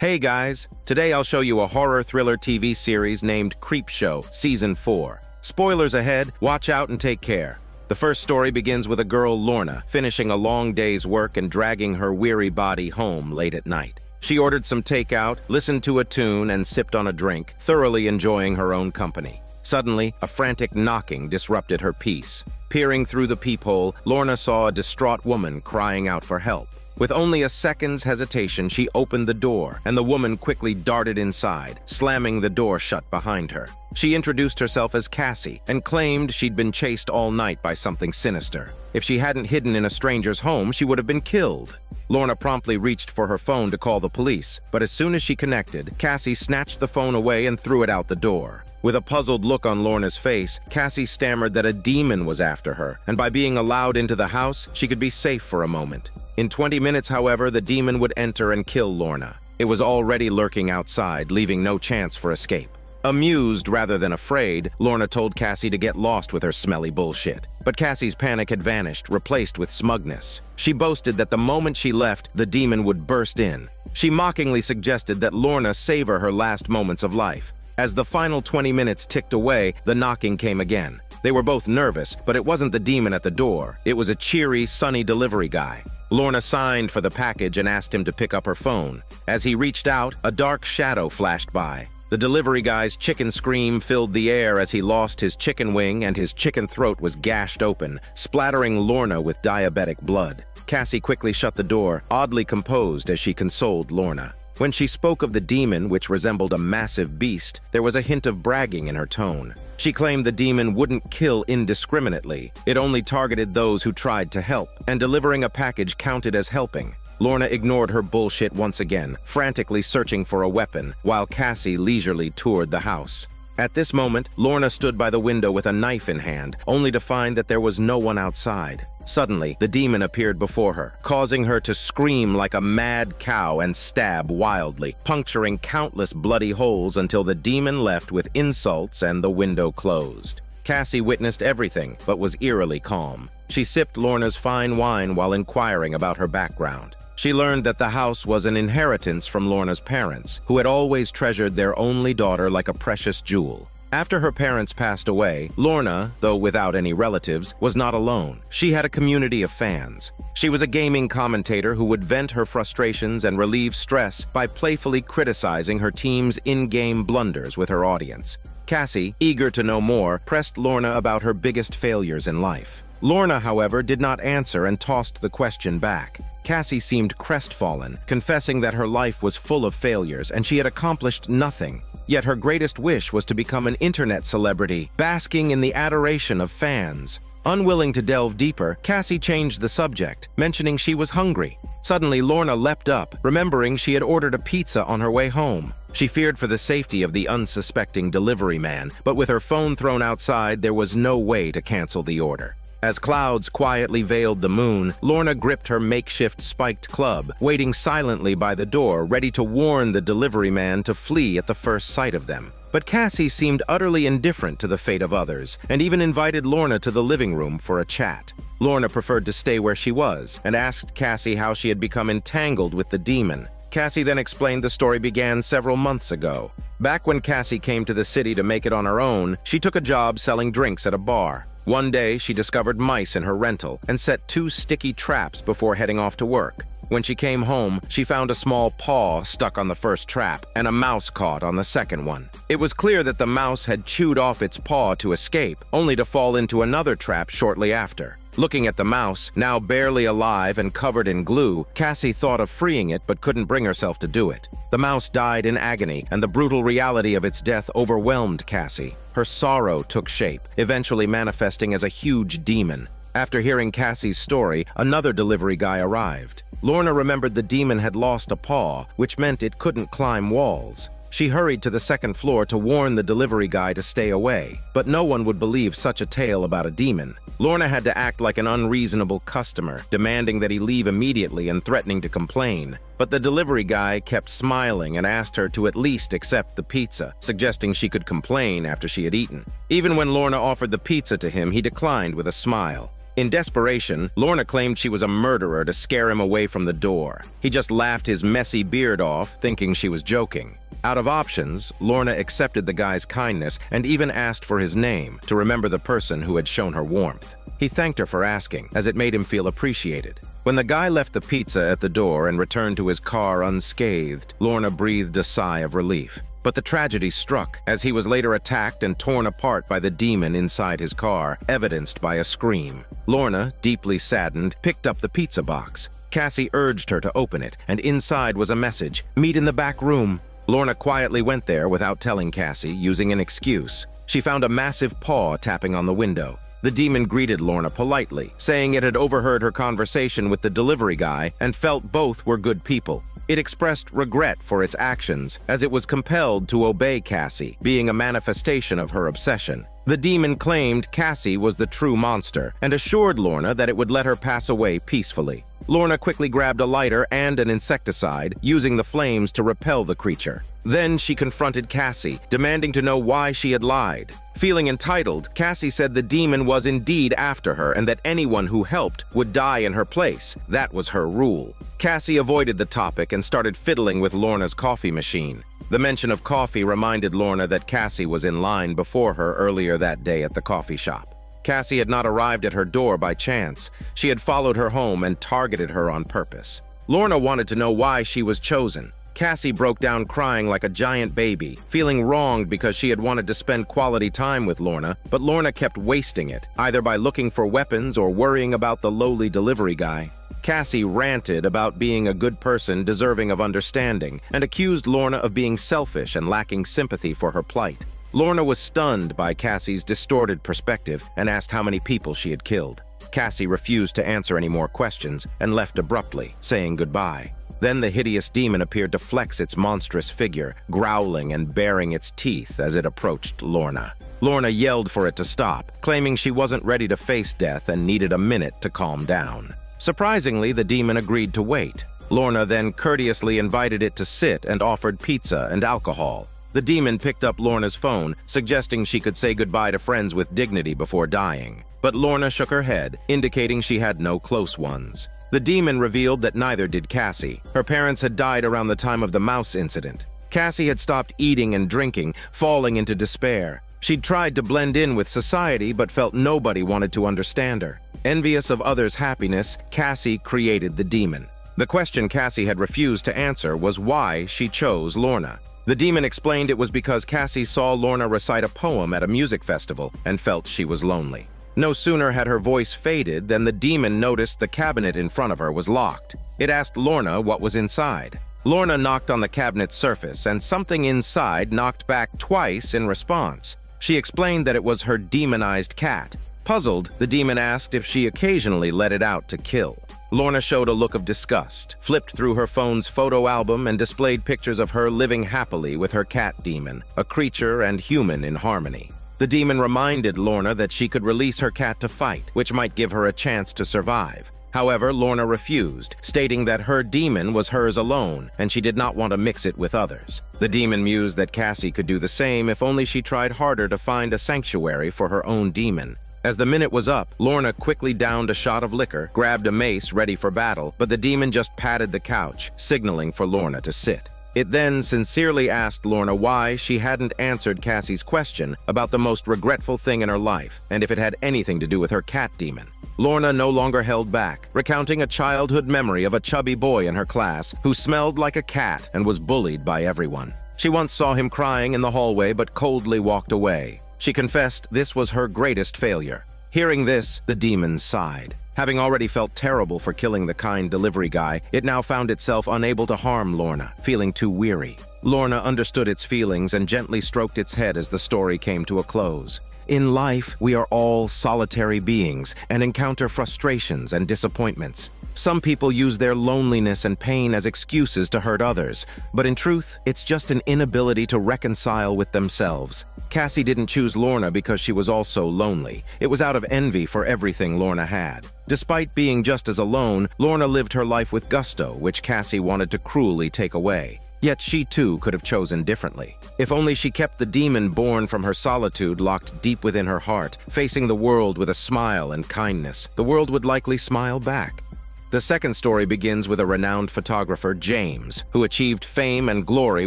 Hey guys, today I'll show you a horror thriller TV series named Creepshow, Season 4. Spoilers ahead, watch out and take care. The first story begins with a girl, Lorna, finishing a long day's work and dragging her weary body home late at night. She ordered some takeout, listened to a tune, and sipped on a drink, thoroughly enjoying her own company. Suddenly, a frantic knocking disrupted her peace. Peering through the peephole, Lorna saw a distraught woman crying out for help. With only a second's hesitation, she opened the door, and the woman quickly darted inside, slamming the door shut behind her. She introduced herself as Cassie and claimed she'd been chased all night by something sinister. If she hadn't hidden in a stranger's home, she would have been killed. Lorna promptly reached for her phone to call the police, but as soon as she connected, Cassie snatched the phone away and threw it out the door. With a puzzled look on Lorna's face, Cassie stammered that a demon was after her, and by being allowed into the house, she could be safe for a moment. In 20 minutes, however, the demon would enter and kill Lorna. It was already lurking outside, leaving no chance for escape. Amused rather than afraid, Lorna told Cassie to get lost with her smelly bullshit. But Cassie's panic had vanished, replaced with smugness. She boasted that the moment she left, the demon would burst in. She mockingly suggested that Lorna savor her last moments of life. As the final 20 minutes ticked away, the knocking came again. They were both nervous, but it wasn't the demon at the door. It was a cheery, sunny delivery guy. Lorna signed for the package and asked him to pick up her phone. As he reached out, a dark shadow flashed by. The delivery guy's chicken scream filled the air as he lost his chicken wing and his chicken throat was gashed open, splattering Lorna with diabetic blood. Cassie quickly shut the door, oddly composed as she consoled Lorna. When she spoke of the demon, which resembled a massive beast, there was a hint of bragging in her tone. She claimed the demon wouldn't kill indiscriminately. It only targeted those who tried to help, and delivering a package counted as helping. Lorna ignored her bullshit once again, frantically searching for a weapon, while Cassie leisurely toured the house. At this moment, Lorna stood by the window with a knife in hand, only to find that there was no one outside. Suddenly, the demon appeared before her, causing her to scream like a mad cow and stab wildly, puncturing countless bloody holes until the demon left with insults and the window closed. Cassie witnessed everything, but was eerily calm. She sipped Lorna's fine wine while inquiring about her background. She learned that the house was an inheritance from Lorna's parents, who had always treasured their only daughter like a precious jewel. After her parents passed away, Lorna, though without any relatives, was not alone. She had a community of fans. She was a gaming commentator who would vent her frustrations and relieve stress by playfully criticizing her team's in-game blunders with her audience. Cassie, eager to know more, pressed Lorna about her biggest failures in life. Lorna, however, did not answer and tossed the question back. Cassie seemed crestfallen, confessing that her life was full of failures and she had accomplished nothing. Yet her greatest wish was to become an internet celebrity, basking in the adoration of fans. Unwilling to delve deeper, Cassie changed the subject, mentioning she was hungry. Suddenly, Lorna leapt up, remembering she had ordered a pizza on her way home. She feared for the safety of the unsuspecting delivery man, but with her phone thrown outside, there was no way to cancel the order. As clouds quietly veiled the moon, Lorna gripped her makeshift spiked club, waiting silently by the door, ready to warn the delivery man to flee at the first sight of them. But Cassie seemed utterly indifferent to the fate of others, and even invited Lorna to the living room for a chat. Lorna preferred to stay where she was, and asked Cassie how she had become entangled with the demon. Cassie then explained the story began several months ago. Back when Cassie came to the city to make it on her own, she took a job selling drinks at a bar. One day, she discovered mice in her rental and set two sticky traps before heading off to work. When she came home, she found a small paw stuck on the first trap and a mouse caught on the second one. It was clear that the mouse had chewed off its paw to escape, only to fall into another trap shortly after. Looking at the mouse, now barely alive and covered in glue, Cassie thought of freeing it but couldn't bring herself to do it. The mouse died in agony, and the brutal reality of its death overwhelmed Cassie. Her sorrow took shape, eventually manifesting as a huge demon. After hearing Cassie's story, another delivery guy arrived. Lorna remembered the demon had lost a paw, which meant it couldn't climb walls. She hurried to the second floor to warn the delivery guy to stay away, but no one would believe such a tale about a demon. Lorna had to act like an unreasonable customer, demanding that he leave immediately and threatening to complain. But the delivery guy kept smiling and asked her to at least accept the pizza, suggesting she could complain after she had eaten. Even when Lorna offered the pizza to him, he declined with a smile. In desperation, Lorna claimed she was a murderer to scare him away from the door. He just laughed his messy beard off, thinking she was joking. Out of options, Lorna accepted the guy's kindness and even asked for his name to remember the person who had shown her warmth. He thanked her for asking, as it made him feel appreciated. When the guy left the pizza at the door and returned to his car unscathed, Lorna breathed a sigh of relief. But the tragedy struck, as he was later attacked and torn apart by the demon inside his car, evidenced by a scream. Lorna, deeply saddened, picked up the pizza box. Cassie urged her to open it, and inside was a message, "Meet in the back room." Lorna quietly went there without telling Cassie, using an excuse. She found a massive paw tapping on the window. The demon greeted Lorna politely, saying it had overheard her conversation with the delivery guy and felt both were good people. It expressed regret for its actions, as it was compelled to obey Cassie, being a manifestation of her obsession. The demon claimed Cassie was the true monster and assured Lorna that it would let her pass away peacefully. Lorna quickly grabbed a lighter and an insecticide, using the flames to repel the creature. Then she confronted Cassie, demanding to know why she had lied. Feeling entitled, Cassie said the demon was indeed after her and that anyone who helped would die in her place. That was her rule. Cassie avoided the topic and started fiddling with Lorna's coffee machine. The mention of coffee reminded Lorna that Cassie was in line before her earlier that day at the coffee shop. Cassie had not arrived at her door by chance. She had followed her home and targeted her on purpose. Lorna wanted to know why she was chosen. Cassie broke down crying like a giant baby, feeling wronged because she had wanted to spend quality time with Lorna, but Lorna kept wasting it, either by looking for weapons or worrying about the lowly delivery guy. Cassie ranted about being a good person deserving of understanding and accused Lorna of being selfish and lacking sympathy for her plight. Lorna was stunned by Cassie's distorted perspective and asked how many people she had killed. Cassie refused to answer any more questions and left abruptly, saying goodbye. Then the hideous demon appeared to flex its monstrous figure, growling and baring its teeth as it approached Lorna. Lorna yelled for it to stop, claiming she wasn't ready to face death and needed a minute to calm down. Surprisingly, the demon agreed to wait. Lorna then courteously invited it to sit and offered pizza and alcohol. The demon picked up Lorna's phone, suggesting she could say goodbye to friends with dignity before dying. But Lorna shook her head, indicating she had no close ones. The demon revealed that neither did Cassie. Her parents had died around the time of the mouse incident. Cassie had stopped eating and drinking, falling into despair. She'd tried to blend in with society but felt nobody wanted to understand her. Envious of others' happiness, Cassie created the demon. The question Cassie had refused to answer was why she chose Lorna. The demon explained it was because Cassie saw Lorna recite a poem at a music festival and felt she was lonely. No sooner had her voice faded than the demon noticed the cabinet in front of her was locked. It asked Lorna what was inside. Lorna knocked on the cabinet's surface, and something inside knocked back twice in response. She explained that it was her demonized cat. Puzzled, the demon asked if she occasionally let it out to kill. Lorna showed a look of disgust, flipped through her phone's photo album, and displayed pictures of her living happily with her cat demon, a creature and human in harmony. The demon reminded Lorna that she could release her cat to fight, which might give her a chance to survive. However, Lorna refused, stating that her demon was hers alone, and she did not want to mix it with others. The demon mused that Cassie could do the same if only she tried harder to find a sanctuary for her own demon. As the minute was up, Lorna quickly downed a shot of liquor, grabbed a mace ready for battle, but the demon just patted the couch, signaling for Lorna to sit. It then sincerely asked Lorna why she hadn't answered Cassie's question about the most regretful thing in her life and if it had anything to do with her cat demon. Lorna no longer held back, recounting a childhood memory of a chubby boy in her class who smelled like a cat and was bullied by everyone. She once saw him crying in the hallway but coldly walked away. She confessed this was her greatest failure. Hearing this, the demon sighed. Having already felt terrible for killing the kind delivery guy, it now found itself unable to harm Lorna, feeling too weary. Lorna understood its feelings and gently stroked its head as the story came to a close. In life, we are all solitary beings and encounter frustrations and disappointments. Some people use their loneliness and pain as excuses to hurt others, but in truth, it's just an inability to reconcile with themselves. Cassie didn't choose Lorna because she was also lonely. It was out of envy for everything Lorna had. Despite being just as alone, Lorna lived her life with gusto, which Cassie wanted to cruelly take away. Yet she too could have chosen differently. If only she kept the demon born from her solitude locked deep within her heart, facing the world with a smile and kindness, the world would likely smile back. The second story begins with a renowned photographer, James, who achieved fame and glory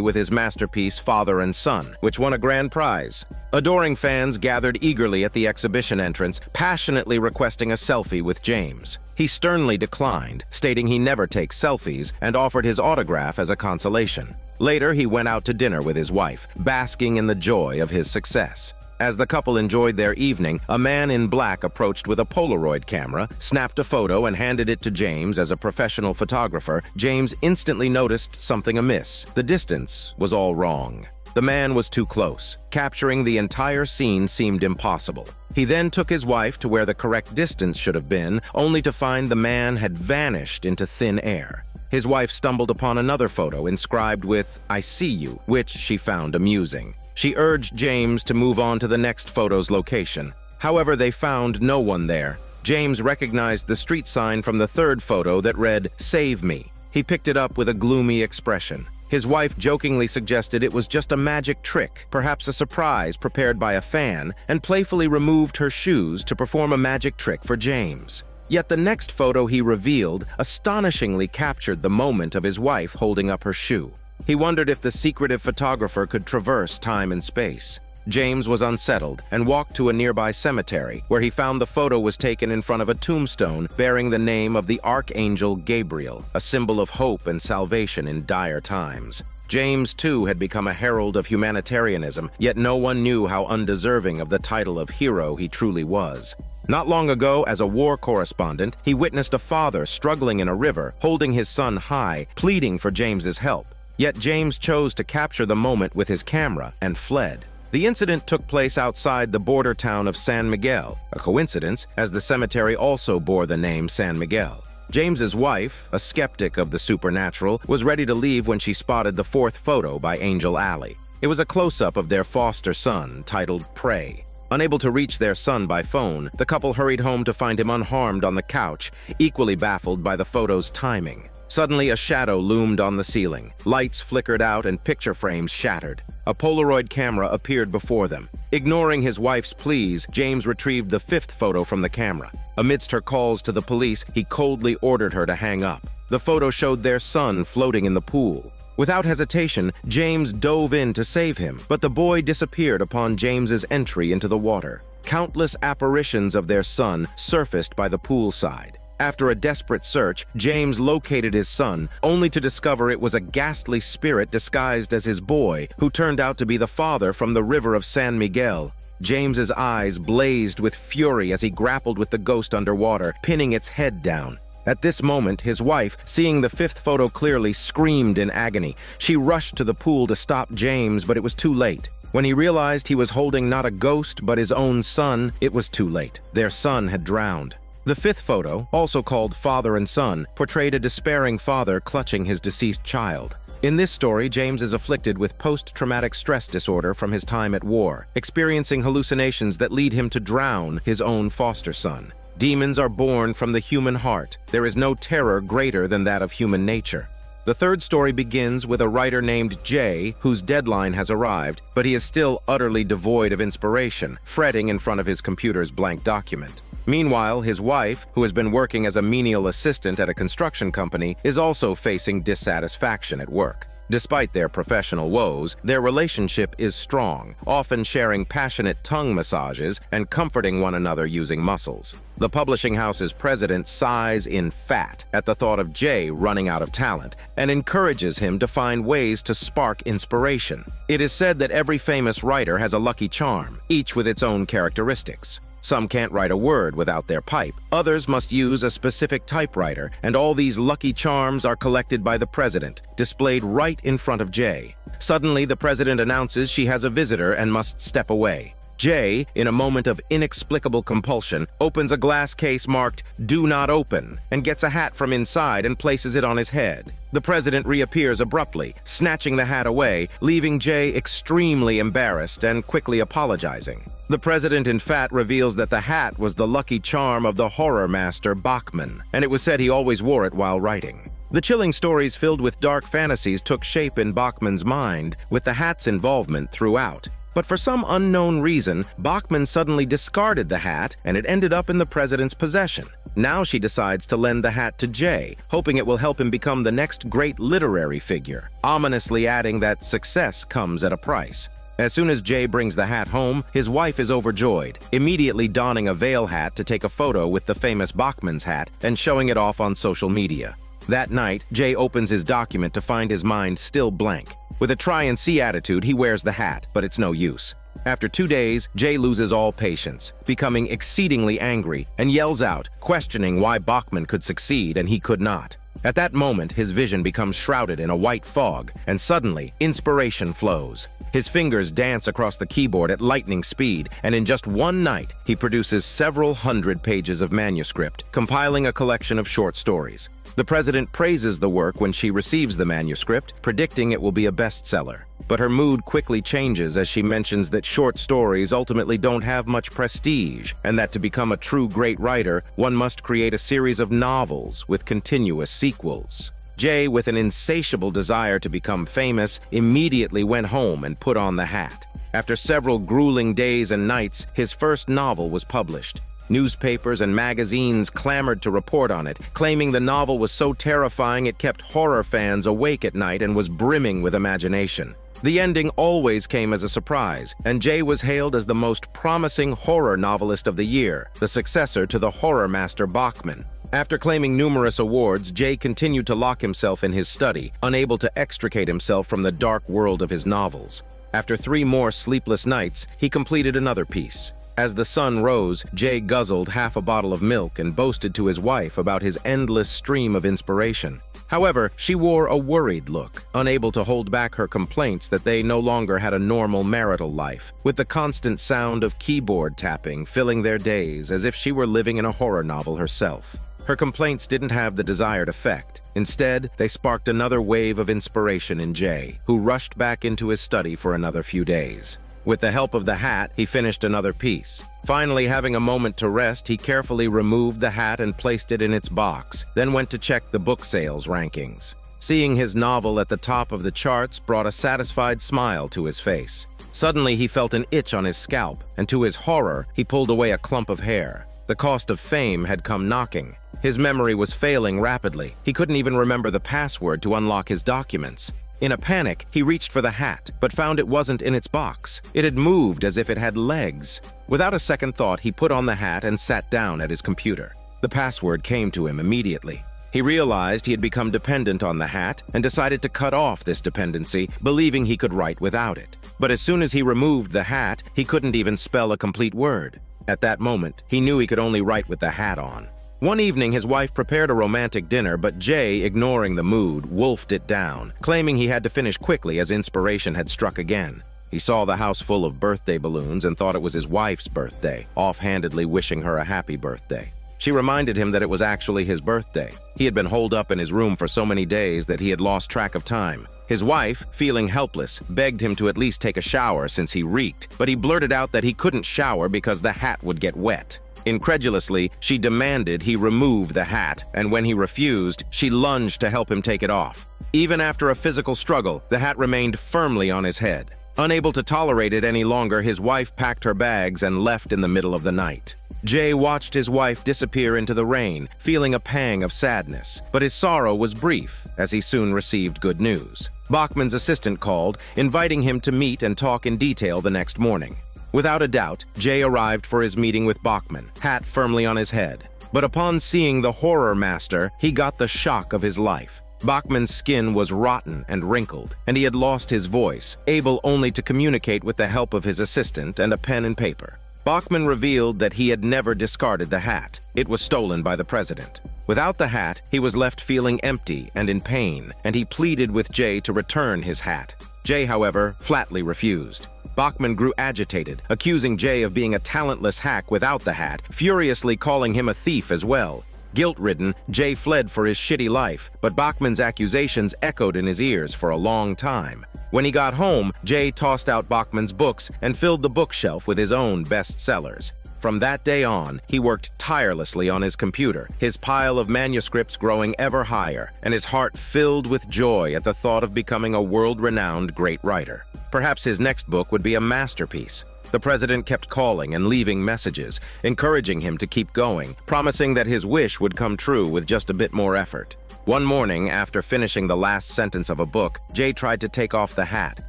with his masterpiece, Father and Son, which won a grand prize. Adoring fans gathered eagerly at the exhibition entrance, passionately requesting a selfie with James. He sternly declined, stating he never takes selfies, and offered his autograph as a consolation. Later, he went out to dinner with his wife, basking in the joy of his success. As the couple enjoyed their evening, a man in black approached with a Polaroid camera, snapped a photo, and handed it to James as a professional photographer. James instantly noticed something amiss. The distance was all wrong. The man was too close. Capturing the entire scene seemed impossible. He then took his wife to where the correct distance should have been, only to find the man had vanished into thin air. His wife stumbled upon another photo inscribed with, "I see you," which she found amusing. She urged James to move on to the next photo's location. However, they found no one there. James recognized the street sign from the third photo that read, "Save me." He picked it up with a gloomy expression. His wife jokingly suggested it was just a magic trick, perhaps a surprise prepared by a fan, and playfully removed her shoes to perform a magic trick for James. Yet the next photo he revealed astonishingly captured the moment of his wife holding up her shoe. He wondered if the secretive photographer could traverse time and space. James was unsettled and walked to a nearby cemetery, where he found the photo was taken in front of a tombstone bearing the name of the Archangel Gabriel, a symbol of hope and salvation in dire times. James, too, had become a herald of humanitarianism, yet no one knew how undeserving of the title of hero he truly was. Not long ago, as a war correspondent, he witnessed a father struggling in a river, holding his son high, pleading for James's help. Yet James chose to capture the moment with his camera and fled. The incident took place outside the border town of San Miguel, a coincidence, as the cemetery also bore the name San Miguel. James's wife, a skeptic of the supernatural, was ready to leave when she spotted the fourth photo by Angel Alley. It was a close-up of their foster son, titled Prey. Unable to reach their son by phone, the couple hurried home to find him unharmed on the couch, equally baffled by the photo's timing. Suddenly, a shadow loomed on the ceiling. Lights flickered out and picture frames shattered. A Polaroid camera appeared before them. Ignoring his wife's pleas, James retrieved the fifth photo from the camera. Amidst her calls to the police, he coldly ordered her to hang up. The photo showed their son floating in the pool. Without hesitation, James dove in to save him, but the boy disappeared upon James's entry into the water. Countless apparitions of their son surfaced by the poolside. After a desperate search, James located his son, only to discover it was a ghastly spirit disguised as his boy, who turned out to be the father from the river of San Miguel. James's eyes blazed with fury as he grappled with the ghost underwater, pinning its head down. At this moment, his wife, seeing the fifth photo clearly, screamed in agony. She rushed to the pool to stop James, but it was too late. When he realized he was holding not a ghost but his own son, it was too late. Their son had drowned. The fifth photo, also called Father and Son, portrayed a despairing father clutching his deceased child. In this story, James is afflicted with post-traumatic stress disorder from his time at war, experiencing hallucinations that lead him to drown his own foster son. Demons are born from the human heart. There is no terror greater than that of human nature. The third story begins with a writer named Jay, whose deadline has arrived, but he is still utterly devoid of inspiration, fretting in front of his computer's blank document. Meanwhile, his wife, who has been working as a menial assistant at a construction company, is also facing dissatisfaction at work. Despite their professional woes, their relationship is strong, often sharing passionate tongue massages and comforting one another using muscles. The publishing house's president sighs in fat at the thought of Jay running out of talent and encourages him to find ways to spark inspiration. It is said that every famous writer has a lucky charm, each with its own characteristics. Some can't write a word without their pipe, others must use a specific typewriter, and all these lucky charms are collected by the president, displayed right in front of Jay. Suddenly, the president announces she has a visitor and must step away. Jay, in a moment of inexplicable compulsion, opens a glass case marked, "Do Not Open," and gets a hat from inside and places it on his head. The president reappears abruptly, snatching the hat away, leaving Jay extremely embarrassed and quickly apologizing. The president in fat reveals that the hat was the lucky charm of the horror master Bachman, and it was said he always wore it while writing. The chilling stories filled with dark fantasies took shape in Bachman's mind, with the hat's involvement throughout. But for some unknown reason, Bachman suddenly discarded the hat, and it ended up in the president's possession. Now she decides to lend the hat to Jay, hoping it will help him become the next great literary figure, ominously adding that success comes at a price. As soon as Jay brings the hat home, his wife is overjoyed, immediately donning a veil hat to take a photo with the famous Bachman's hat and showing it off on social media. That night, Jay opens his document to find his mind still blank. With a try-and-see attitude, he wears the hat, but it's no use. After 2 days, Jay loses all patience, becoming exceedingly angry, and yells out, questioning why Bachman could succeed and he could not. At that moment, his vision becomes shrouded in a white fog, and suddenly, inspiration flows. His fingers dance across the keyboard at lightning speed, and in just one night, he produces several hundred pages of manuscript, compiling a collection of short stories. The president praises the work when she receives the manuscript, predicting it will be a bestseller. But her mood quickly changes as she mentions that short stories ultimately don't have much prestige, and that to become a true great writer, one must create a series of novels with continuous sequels. Jay, with an insatiable desire to become famous, immediately went home and put on the hat. After several grueling days and nights, his first novel was published. Newspapers and magazines clamored to report on it, claiming the novel was so terrifying it kept horror fans awake at night and was brimming with imagination. The ending always came as a surprise, and Jay was hailed as the most promising horror novelist of the year, the successor to the horror master Bachman. After claiming numerous awards, Jay continued to lock himself in his study, unable to extricate himself from the dark world of his novels. After 3 more sleepless nights, he completed another piece. As the sun rose, Jay guzzled half a bottle of milk and boasted to his wife about his endless stream of inspiration. However, she wore a worried look, unable to hold back her complaints that they no longer had a normal marital life, with the constant sound of keyboard tapping filling their days as if she were living in a horror novel herself. Her complaints didn't have the desired effect. Instead, they sparked another wave of inspiration in Jay, who rushed back into his study for another few days. With the help of the hat, he finished another piece. Finally, having a moment to rest, he carefully removed the hat and placed it in its box, then went to check the book sales rankings. Seeing his novel at the top of the charts brought a satisfied smile to his face. Suddenly, he felt an itch on his scalp, and to his horror, he pulled away a clump of hair. The cost of fame had come knocking. His memory was failing rapidly. He couldn't even remember the password to unlock his documents. In a panic, he reached for the hat, but found it wasn't in its box. It had moved as if it had legs. Without a second thought, he put on the hat and sat down at his computer. The password came to him immediately. He realized he had become dependent on the hat and decided to cut off this dependency, believing he could write without it. But as soon as he removed the hat, he couldn't even spell a complete word. At that moment, he knew he could only write with the hat on. One evening, his wife prepared a romantic dinner, but Jay, ignoring the mood, wolfed it down, claiming he had to finish quickly as inspiration had struck again. He saw the house full of birthday balloons and thought it was his wife's birthday, offhandedly wishing her a happy birthday. She reminded him that it was actually his birthday. He had been holed up in his room for so many days that he had lost track of time. His wife, feeling helpless, begged him to at least take a shower since he reeked, but he blurted out that he couldn't shower because the hat would get wet. Incredulously, she demanded he remove the hat, and when he refused, she lunged to help him take it off. Even after a physical struggle, the hat remained firmly on his head. Unable to tolerate it any longer, his wife packed her bags and left in the middle of the night. Jay watched his wife disappear into the rain, feeling a pang of sadness. But his sorrow was brief, as he soon received good news. Bachman's assistant called, inviting him to meet and talk in detail the next morning. Without a doubt, Jay arrived for his meeting with Bachman, hat firmly on his head. But upon seeing the horror master, he got the shock of his life. Bachman's skin was rotten and wrinkled, and he had lost his voice, able only to communicate with the help of his assistant and a pen and paper. Bachman revealed that he had never discarded the hat. It was stolen by the president. Without the hat, he was left feeling empty and in pain, and he pleaded with Jay to return his hat. Jay, however, flatly refused. Bachman grew agitated, accusing Jay of being a talentless hack without the hat, furiously calling him a thief as well. Guilt-ridden, Jay fled for his shitty life, but Bachman's accusations echoed in his ears for a long time. When he got home, Jay tossed out Bachman's books and filled the bookshelf with his own bestsellers. From that day on, he worked tirelessly on his computer, his pile of manuscripts growing ever higher, and his heart filled with joy at the thought of becoming a world-renowned great writer. Perhaps his next book would be a masterpiece. The president kept calling and leaving messages, encouraging him to keep going, promising that his wish would come true with just a bit more effort. One morning, after finishing the last sentence of a book, Jay tried to take off the hat,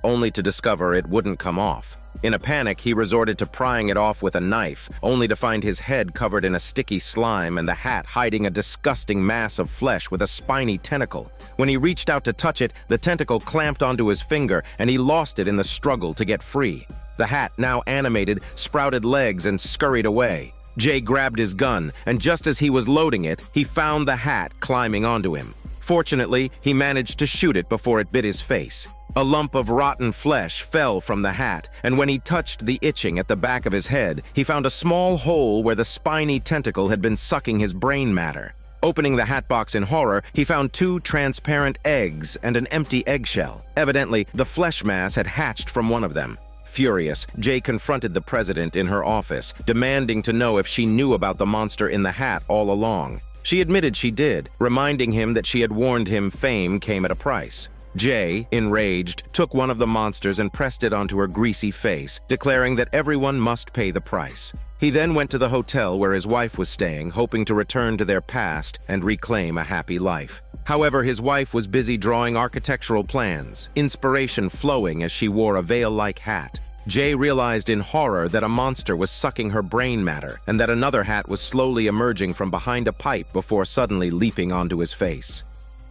only to discover it wouldn't come off. In a panic, he resorted to prying it off with a knife, only to find his head covered in a sticky slime and the hat hiding a disgusting mass of flesh with a spiny tentacle. When he reached out to touch it, the tentacle clamped onto his finger, and he lost it in the struggle to get free. The hat, now animated, sprouted legs and scurried away. Jay grabbed his gun, and just as he was loading it, he found the hat climbing onto him. Fortunately, he managed to shoot it before it bit his face. A lump of rotten flesh fell from the hat, and when he touched the itching at the back of his head, he found a small hole where the spiny tentacle had been sucking his brain matter. Opening the hat box in horror, he found two transparent eggs and an empty eggshell. Evidently, the flesh mass had hatched from one of them. Furious, Jay confronted the president in her office, demanding to know if she knew about the monster in the hat all along. She admitted she did, reminding him that she had warned him fame came at a price. Jay, enraged, took one of the monsters and pressed it onto her greasy face, declaring that everyone must pay the price. He then went to the hotel where his wife was staying, hoping to return to their past and reclaim a happy life. However, his wife was busy drawing architectural plans, inspiration flowing as she wore a veil-like hat. Jay realized in horror that a monster was sucking her brain matter and that another hat was slowly emerging from behind a pipe before suddenly leaping onto his face.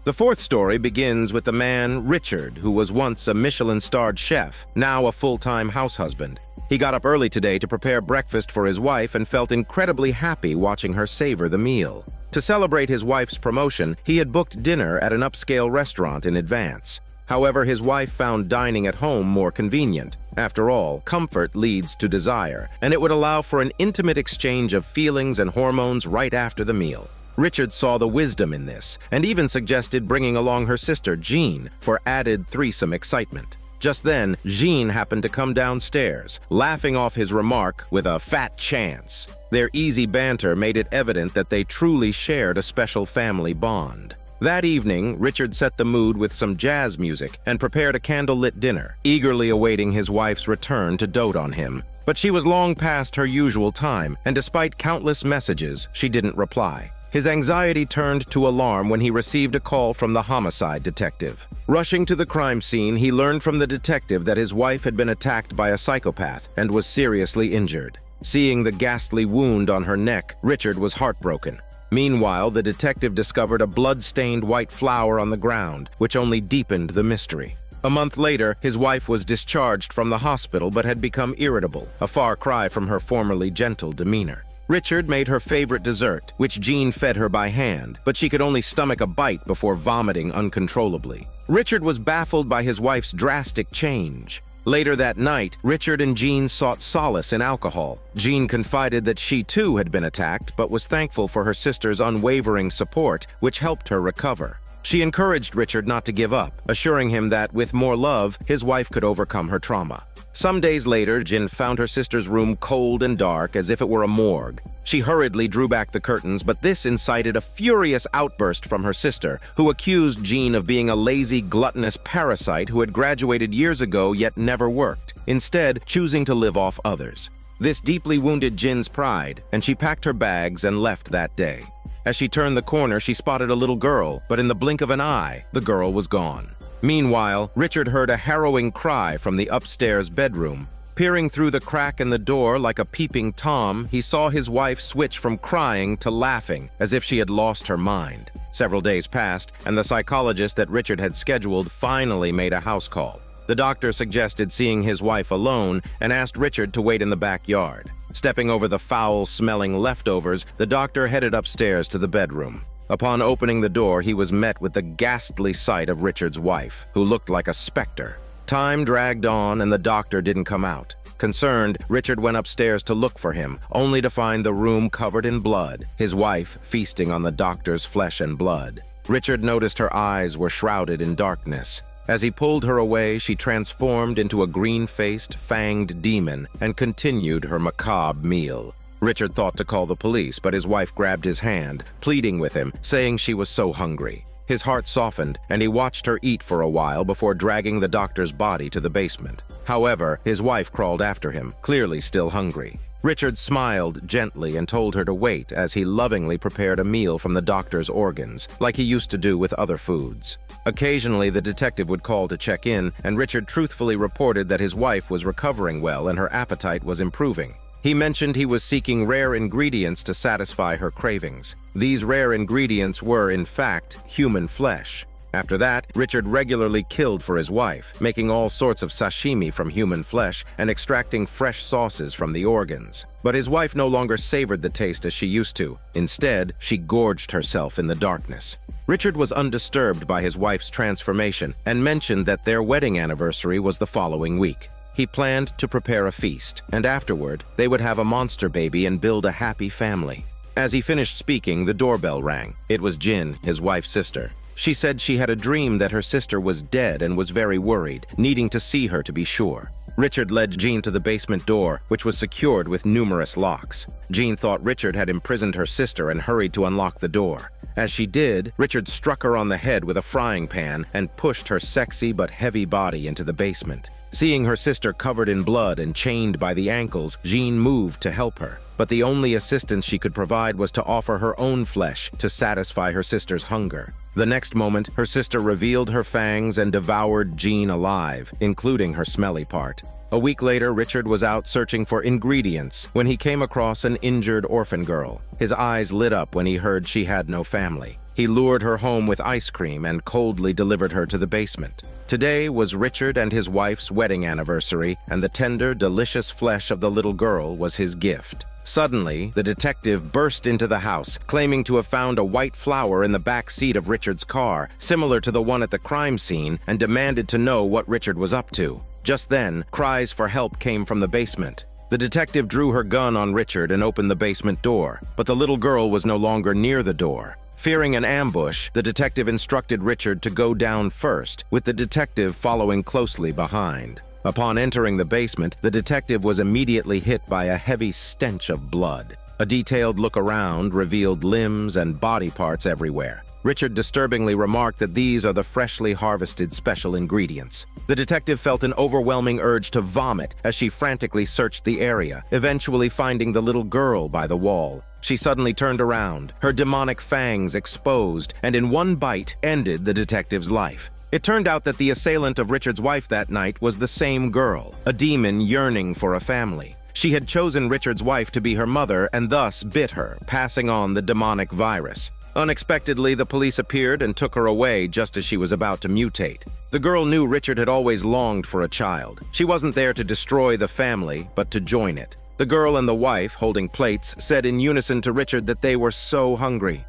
The fourth story begins with the man, Richard, who was once a Michelin-starred chef, now a full-time house husband. He got up early today to prepare breakfast for his wife and felt incredibly happy watching her savor the meal. To celebrate his wife's promotion, he had booked dinner at an upscale restaurant in advance. However, his wife found dining at home more convenient. After all, comfort leads to desire, and it would allow for an intimate exchange of feelings and hormones right after the meal. Richard saw the wisdom in this, and even suggested bringing along her sister, Jean, for added threesome excitement. Just then, Jean happened to come downstairs, laughing off his remark with a fat chance. Their easy banter made it evident that they truly shared a special family bond. That evening, Richard set the mood with some jazz music and prepared a candlelit dinner, eagerly awaiting his wife's return to dote on him. But she was long past her usual time, and despite countless messages, she didn't reply. His anxiety turned to alarm when he received a call from the homicide detective. Rushing to the crime scene, he learned from the detective that his wife had been attacked by a psychopath and was seriously injured. Seeing the ghastly wound on her neck, Richard was heartbroken. Meanwhile, the detective discovered a blood-stained white flower on the ground, which only deepened the mystery. A month later, his wife was discharged from the hospital but had become irritable, a far cry from her formerly gentle demeanor. Richard made her favorite dessert, which Jean fed her by hand, but she could only stomach a bite before vomiting uncontrollably. Richard was baffled by his wife's drastic change. Later that night, Richard and Jean sought solace in alcohol. Jean confided that she too had been attacked, but was thankful for her sister's unwavering support, which helped her recover. She encouraged Richard not to give up, assuring him that, with more love, his wife could overcome her trauma. Some days later, Jean found her sister's room cold and dark, as if it were a morgue. She hurriedly drew back the curtains, but this incited a furious outburst from her sister, who accused Jean of being a lazy, gluttonous parasite who had graduated years ago yet never worked, instead choosing to live off others. This deeply wounded Jean's pride, and she packed her bags and left that day. As she turned the corner, she spotted a little girl, but in the blink of an eye, the girl was gone. Meanwhile, Richard heard a harrowing cry from the upstairs bedroom. Peering through the crack in the door like a peeping Tom, he saw his wife switch from crying to laughing, as if she had lost her mind. Several days passed, and the psychologist that Richard had scheduled finally made a house call. The doctor suggested seeing his wife alone and asked Richard to wait in the backyard. Stepping over the foul-smelling leftovers, the doctor headed upstairs to the bedroom. Upon opening the door, he was met with the ghastly sight of Richard's wife, who looked like a specter. Time dragged on, and the doctor didn't come out. Concerned, Richard went upstairs to look for him, only to find the room covered in blood, his wife feasting on the doctor's flesh and blood. Richard noticed her eyes were shrouded in darkness. As he pulled her away, she transformed into a green-faced, fanged demon and continued her macabre meal. Richard thought to call the police, but his wife grabbed his hand, pleading with him, saying she was so hungry. His heart softened, and he watched her eat for a while before dragging the doctor's body to the basement. However, his wife crawled after him, clearly still hungry. Richard smiled gently and told her to wait as he lovingly prepared a meal from the doctor's organs, like he used to do with other foods. Occasionally, the detective would call to check in, and Richard truthfully reported that his wife was recovering well and her appetite was improving. He mentioned he was seeking rare ingredients to satisfy her cravings. These rare ingredients were, in fact, human flesh. After that, Richard regularly killed for his wife, making all sorts of sashimi from human flesh and extracting fresh sauces from the organs. But his wife no longer savored the taste as she used to. Instead, she gorged herself in the darkness. Richard was undisturbed by his wife's transformation and mentioned that their wedding anniversary was the following week. He planned to prepare a feast, and afterward, they would have a monster baby and build a happy family. As he finished speaking, the doorbell rang. It was Jin, his wife's sister. She said she had a dream that her sister was dead and was very worried, needing to see her to be sure. Richard led Jean to the basement door, which was secured with numerous locks. Jean thought Richard had imprisoned her sister and hurried to unlock the door. As she did, Richard struck her on the head with a frying pan and pushed her sexy but heavy body into the basement. Seeing her sister covered in blood and chained by the ankles, Jean moved to help her. But the only assistance she could provide was to offer her own flesh to satisfy her sister's hunger. The next moment, her sister revealed her fangs and devoured Jean alive, including her smelly part. A week later, Richard was out searching for ingredients when he came across an injured orphan girl. His eyes lit up when he heard she had no family. He lured her home with ice cream and coldly delivered her to the basement. Today was Richard and his wife's wedding anniversary, and the tender, delicious flesh of the little girl was his gift. Suddenly, the detective burst into the house, claiming to have found a white flower in the back seat of Richard's car, similar to the one at the crime scene, and demanded to know what Richard was up to. Just then, cries for help came from the basement. The detective drew her gun on Richard and opened the basement door, but the little girl was no longer near the door. Fearing an ambush, the detective instructed Richard to go down first, with the detective following closely behind. Upon entering the basement, the detective was immediately hit by a heavy stench of blood. A detailed look around revealed limbs and body parts everywhere. Richard disturbingly remarked that these are the freshly harvested special ingredients. The detective felt an overwhelming urge to vomit as she frantically searched the area, eventually finding the little girl by the wall. She suddenly turned around, her demonic fangs exposed, and in one bite ended the detective's life. It turned out that the assailant of Richard's wife that night was the same girl, a demon yearning for a family. She had chosen Richard's wife to be her mother and thus bit her, passing on the demonic virus. Unexpectedly, the police appeared and took her away just as she was about to mutate. The girl knew Richard had always longed for a child. She wasn't there to destroy the family, but to join it. The girl and the wife, holding plates, said in unison to Richard that they were so hungry.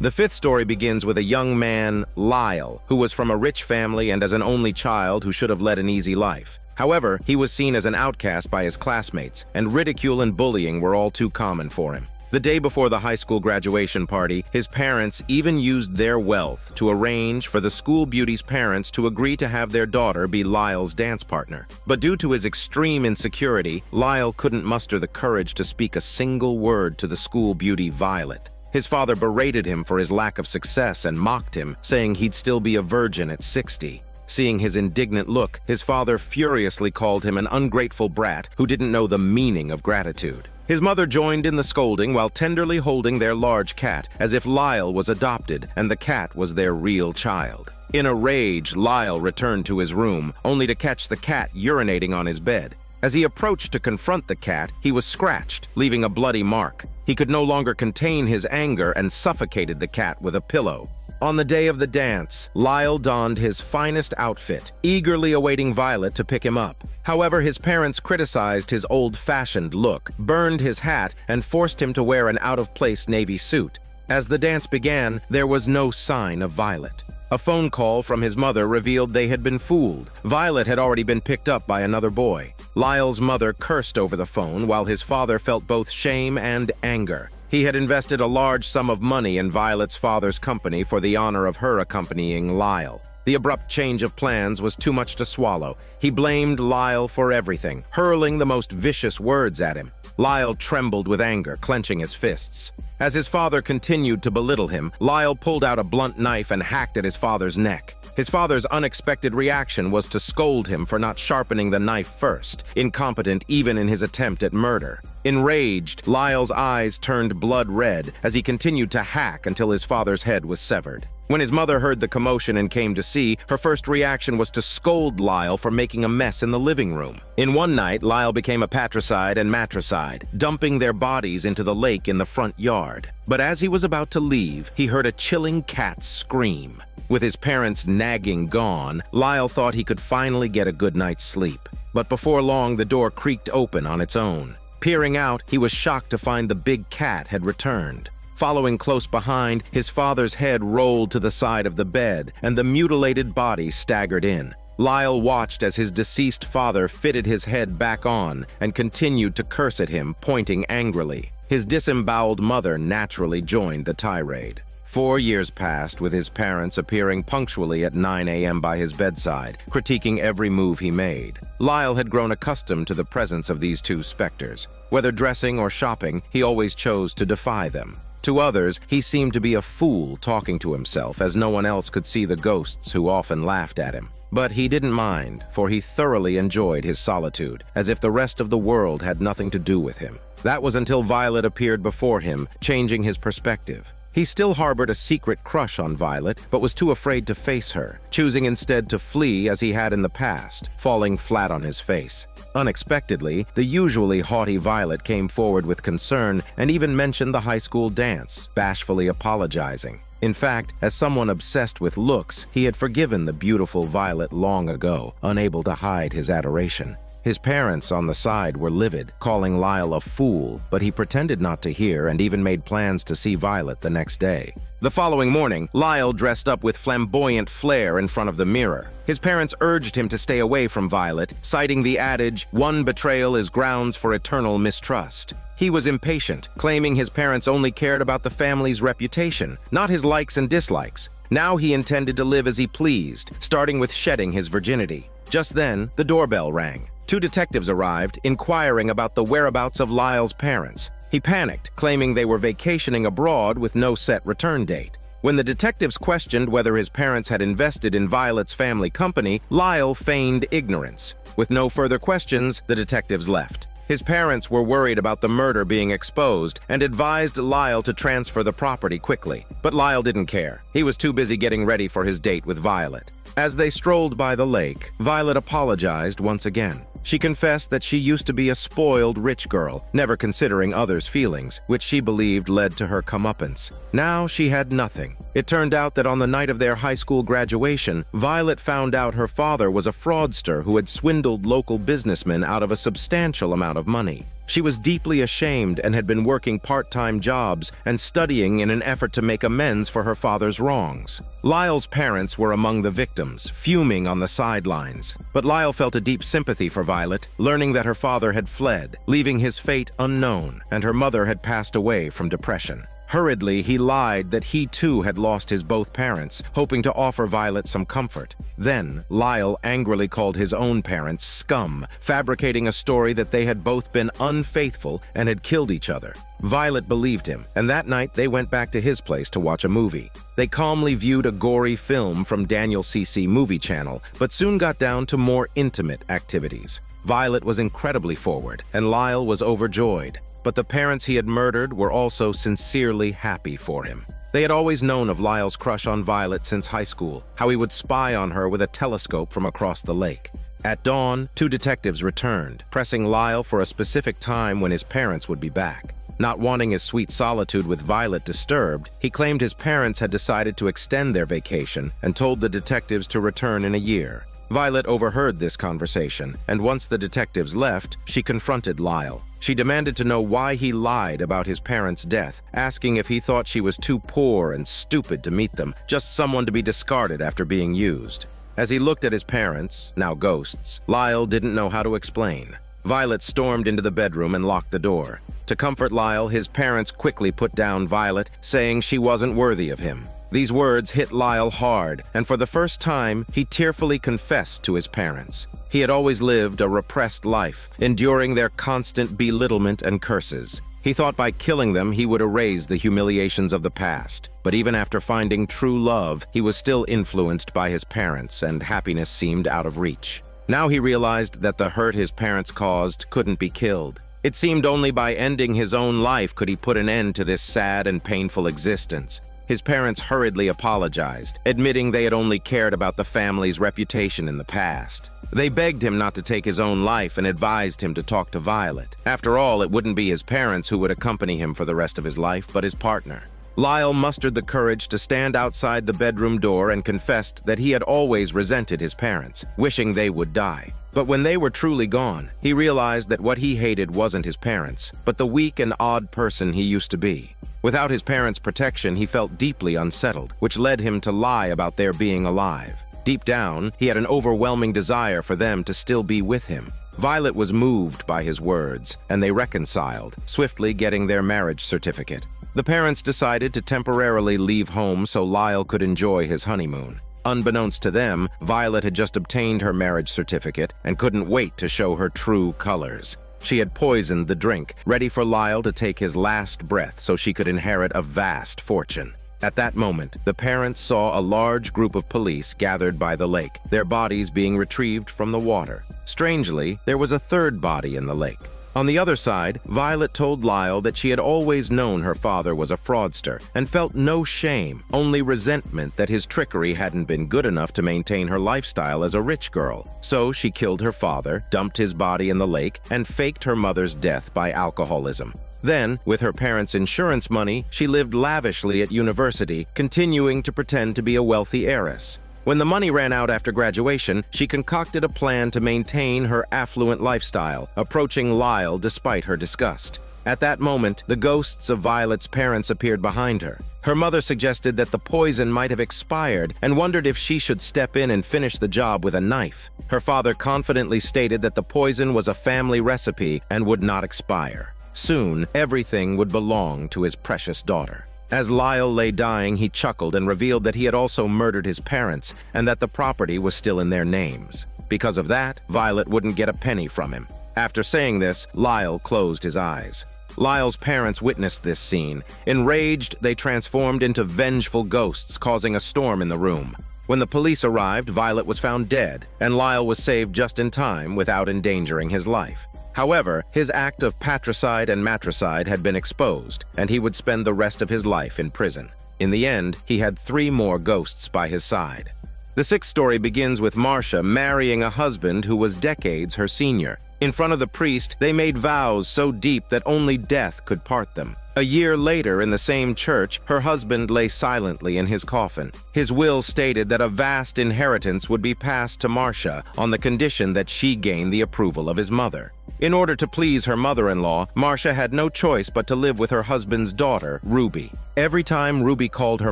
The fifth story begins with a young man, Lyle, who was from a rich family and as an only child who should have led an easy life. However, he was seen as an outcast by his classmates, and ridicule and bullying were all too common for him. The day before the high school graduation party, his parents even used their wealth to arrange for the school beauty's parents to agree to have their daughter be Lyle's dance partner. But due to his extreme insecurity, Lyle couldn't muster the courage to speak a single word to the school beauty Violet. His father berated him for his lack of success and mocked him, saying he'd still be a virgin at 60. Seeing his indignant look, his father furiously called him an ungrateful brat who didn't know the meaning of gratitude. His mother joined in the scolding while tenderly holding their large cat, as if Lyle was adopted and the cat was their real child. In a rage, Lyle returned to his room, only to catch the cat urinating on his bed. As he approached to confront the cat, he was scratched, leaving a bloody mark. He could no longer contain his anger and suffocated the cat with a pillow. On the day of the dance, Lyle donned his finest outfit, eagerly awaiting Violet to pick him up. However, his parents criticized his old-fashioned look, burned his hat, and forced him to wear an out-of-place navy suit. As the dance began, there was no sign of Violet. A phone call from his mother revealed they had been fooled. Violet had already been picked up by another boy. Lyle's mother cursed over the phone while his father felt both shame and anger. He had invested a large sum of money in Violet's father's company for the honor of her accompanying Lyle. The abrupt change of plans was too much to swallow. He blamed Lyle for everything, hurling the most vicious words at him. Lyle trembled with anger, clenching his fists. As his father continued to belittle him, Lyle pulled out a blunt knife and hacked at his father's neck. His father's unexpected reaction was to scold him for not sharpening the knife first, incompetent even in his attempt at murder. Enraged, Lyle's eyes turned blood red as he continued to hack until his father's head was severed. When his mother heard the commotion and came to see, her first reaction was to scold Lyle for making a mess in the living room. In one night, Lyle became a patricide and matricide, dumping their bodies into the lake in the front yard. But as he was about to leave, he heard a chilling cat's scream. With his parents' nagging gone, Lyle thought he could finally get a good night's sleep. But before long, the door creaked open on its own. Peering out, he was shocked to find the big cat had returned. Following close behind, his father's head rolled to the side of the bed, and the mutilated body staggered in. Lyle watched as his deceased father fitted his head back on and continued to curse at him, pointing angrily. His disemboweled mother naturally joined the tirade. 4 years passed, with his parents appearing punctually at 9 a.m. by his bedside, critiquing every move he made. Lyle had grown accustomed to the presence of these two specters. Whether dressing or shopping, he always chose to defy them. To others, he seemed to be a fool talking to himself, as no one else could see the ghosts who often laughed at him. But he didn't mind, for he thoroughly enjoyed his solitude, as if the rest of the world had nothing to do with him. That was until Violet appeared before him, changing his perspective. He still harbored a secret crush on Violet, but was too afraid to face her, choosing instead to flee as he had in the past, falling flat on his face. Unexpectedly, the usually haughty Violet came forward with concern and even mentioned the high school dance, bashfully apologizing. In fact, as someone obsessed with looks, he had forgiven the beautiful Violet long ago, unable to hide his adoration. His parents on the side were livid, calling Lyle a fool, but he pretended not to hear and even made plans to see Violet the next day. The following morning, Lyle dressed up with flamboyant flair in front of the mirror. His parents urged him to stay away from Violet, citing the adage, "One betrayal is grounds for eternal mistrust." He was impatient, claiming his parents only cared about the family's reputation, not his likes and dislikes. Now he intended to live as he pleased, starting with shedding his virginity. Just then, the doorbell rang. Two detectives arrived, inquiring about the whereabouts of Lyle's parents. He panicked, claiming they were vacationing abroad with no set return date. When the detectives questioned whether his parents had invested in Violet's family company, Lyle feigned ignorance. With no further questions, the detectives left. His parents were worried about the murder being exposed and advised Lyle to transfer the property quickly. But Lyle didn't care. He was too busy getting ready for his date with Violet. As they strolled by the lake, Violet apologized once again. She confessed that she used to be a spoiled rich girl, never considering others' feelings, which she believed led to her comeuppance. Now she had nothing. It turned out that on the night of their high school graduation, Violet found out her father was a fraudster who had swindled local businessmen out of a substantial amount of money. She was deeply ashamed and had been working part-time jobs and studying in an effort to make amends for her father's wrongs. Lyle's parents were among the victims, fuming on the sidelines. But Lyle felt a deep sympathy for Violet, learning that her father had fled, leaving his fate unknown, and her mother had passed away from depression. Hurriedly, he lied that he too had lost his both parents, hoping to offer Violet some comfort. Then, Lyle angrily called his own parents scum, fabricating a story that they had both been unfaithful and had killed each other. Violet believed him, and that night they went back to his place to watch a movie. They calmly viewed a gory film from Daniel CC Movie Channel, but soon got down to more intimate activities. Violet was incredibly forward, and Lyle was overjoyed. But the parents he had murdered were also sincerely happy for him. They had always known of Lyle's crush on Violet since high school, how he would spy on her with a telescope from across the lake. At dawn, two detectives returned, pressing Lyle for a specific time when his parents would be back. Not wanting his sweet solitude with Violet disturbed, he claimed his parents had decided to extend their vacation and told the detectives to return in a year. Violet overheard this conversation, and once the detectives left, she confronted Lyle. She demanded to know why he lied about his parents' death, asking if he thought she was too poor and stupid to meet them, just someone to be discarded after being used. As he looked at his parents, now ghosts, Lyle didn't know how to explain. Violet stormed into the bedroom and locked the door. To comfort Lyle, his parents quickly put down Violet, saying she wasn't worthy of him. These words hit Lyle hard, and for the first time, he tearfully confessed to his parents. He had always lived a repressed life, enduring their constant belittlement and curses. He thought by killing them, he would erase the humiliations of the past. But even after finding true love, he was still influenced by his parents, and happiness seemed out of reach. Now he realized that the hurt his parents caused couldn't be killed. It seemed only by ending his own life could he put an end to this sad and painful existence. His parents hurriedly apologized, admitting they had only cared about the family's reputation in the past. They begged him not to take his own life and advised him to talk to Violet. After all, it wouldn't be his parents who would accompany him for the rest of his life, but his partner. Lyle mustered the courage to stand outside the bedroom door and confessed that he had always resented his parents, wishing they would die. But when they were truly gone, he realized that what he hated wasn't his parents, but the weak and odd person he used to be. Without his parents' protection, he felt deeply unsettled, which led him to lie about their being alive. Deep down, he had an overwhelming desire for them to still be with him. Violet was moved by his words, and they reconciled, swiftly getting their marriage certificate. The parents decided to temporarily leave home so Lyle could enjoy his honeymoon. Unbeknownst to them, Violet had just obtained her marriage certificate and couldn't wait to show her true colors. She had poisoned the drink, ready for Lyle to take his last breath so she could inherit a vast fortune. At that moment, the parents saw a large group of police gathered by the lake, their bodies being retrieved from the water. Strangely, there was a third body in the lake. On the other side, Violet told Lyle that she had always known her father was a fraudster and felt no shame, only resentment that his trickery hadn't been good enough to maintain her lifestyle as a rich girl. So she killed her father, dumped his body in the lake, and faked her mother's death by alcoholism. Then, with her parents' insurance money, she lived lavishly at university, continuing to pretend to be a wealthy heiress. When the money ran out after graduation, she concocted a plan to maintain her affluent lifestyle, approaching Lyle despite her disgust. At that moment, the ghosts of Violet's parents appeared behind her. Her mother suggested that the poison might have expired and wondered if she should step in and finish the job with a knife. Her father confidently stated that the poison was a family recipe and would not expire. Soon, everything would belong to his precious daughter. As Lyle lay dying, he chuckled and revealed that he had also murdered his parents and that the property was still in their names. Because of that, Violet wouldn't get a penny from him. After saying this, Lyle closed his eyes. Lyle's parents witnessed this scene. Enraged, they transformed into vengeful ghosts, causing a storm in the room. When the police arrived, Violet was found dead, and Lyle was saved just in time without endangering his life. However, his act of patricide and matricide had been exposed, and he would spend the rest of his life in prison. In the end, he had 3 more ghosts by his side. The 6th story begins with Marcia marrying a husband who was decades her senior. In front of the priest, they made vows so deep that only death could part them. A year later, in the same church, her husband lay silently in his coffin. His will stated that a vast inheritance would be passed to Marcia on the condition that she gain the approval of his mother. In order to please her mother-in-law, Marcia had no choice but to live with her husband's daughter, Ruby. Every time Ruby called her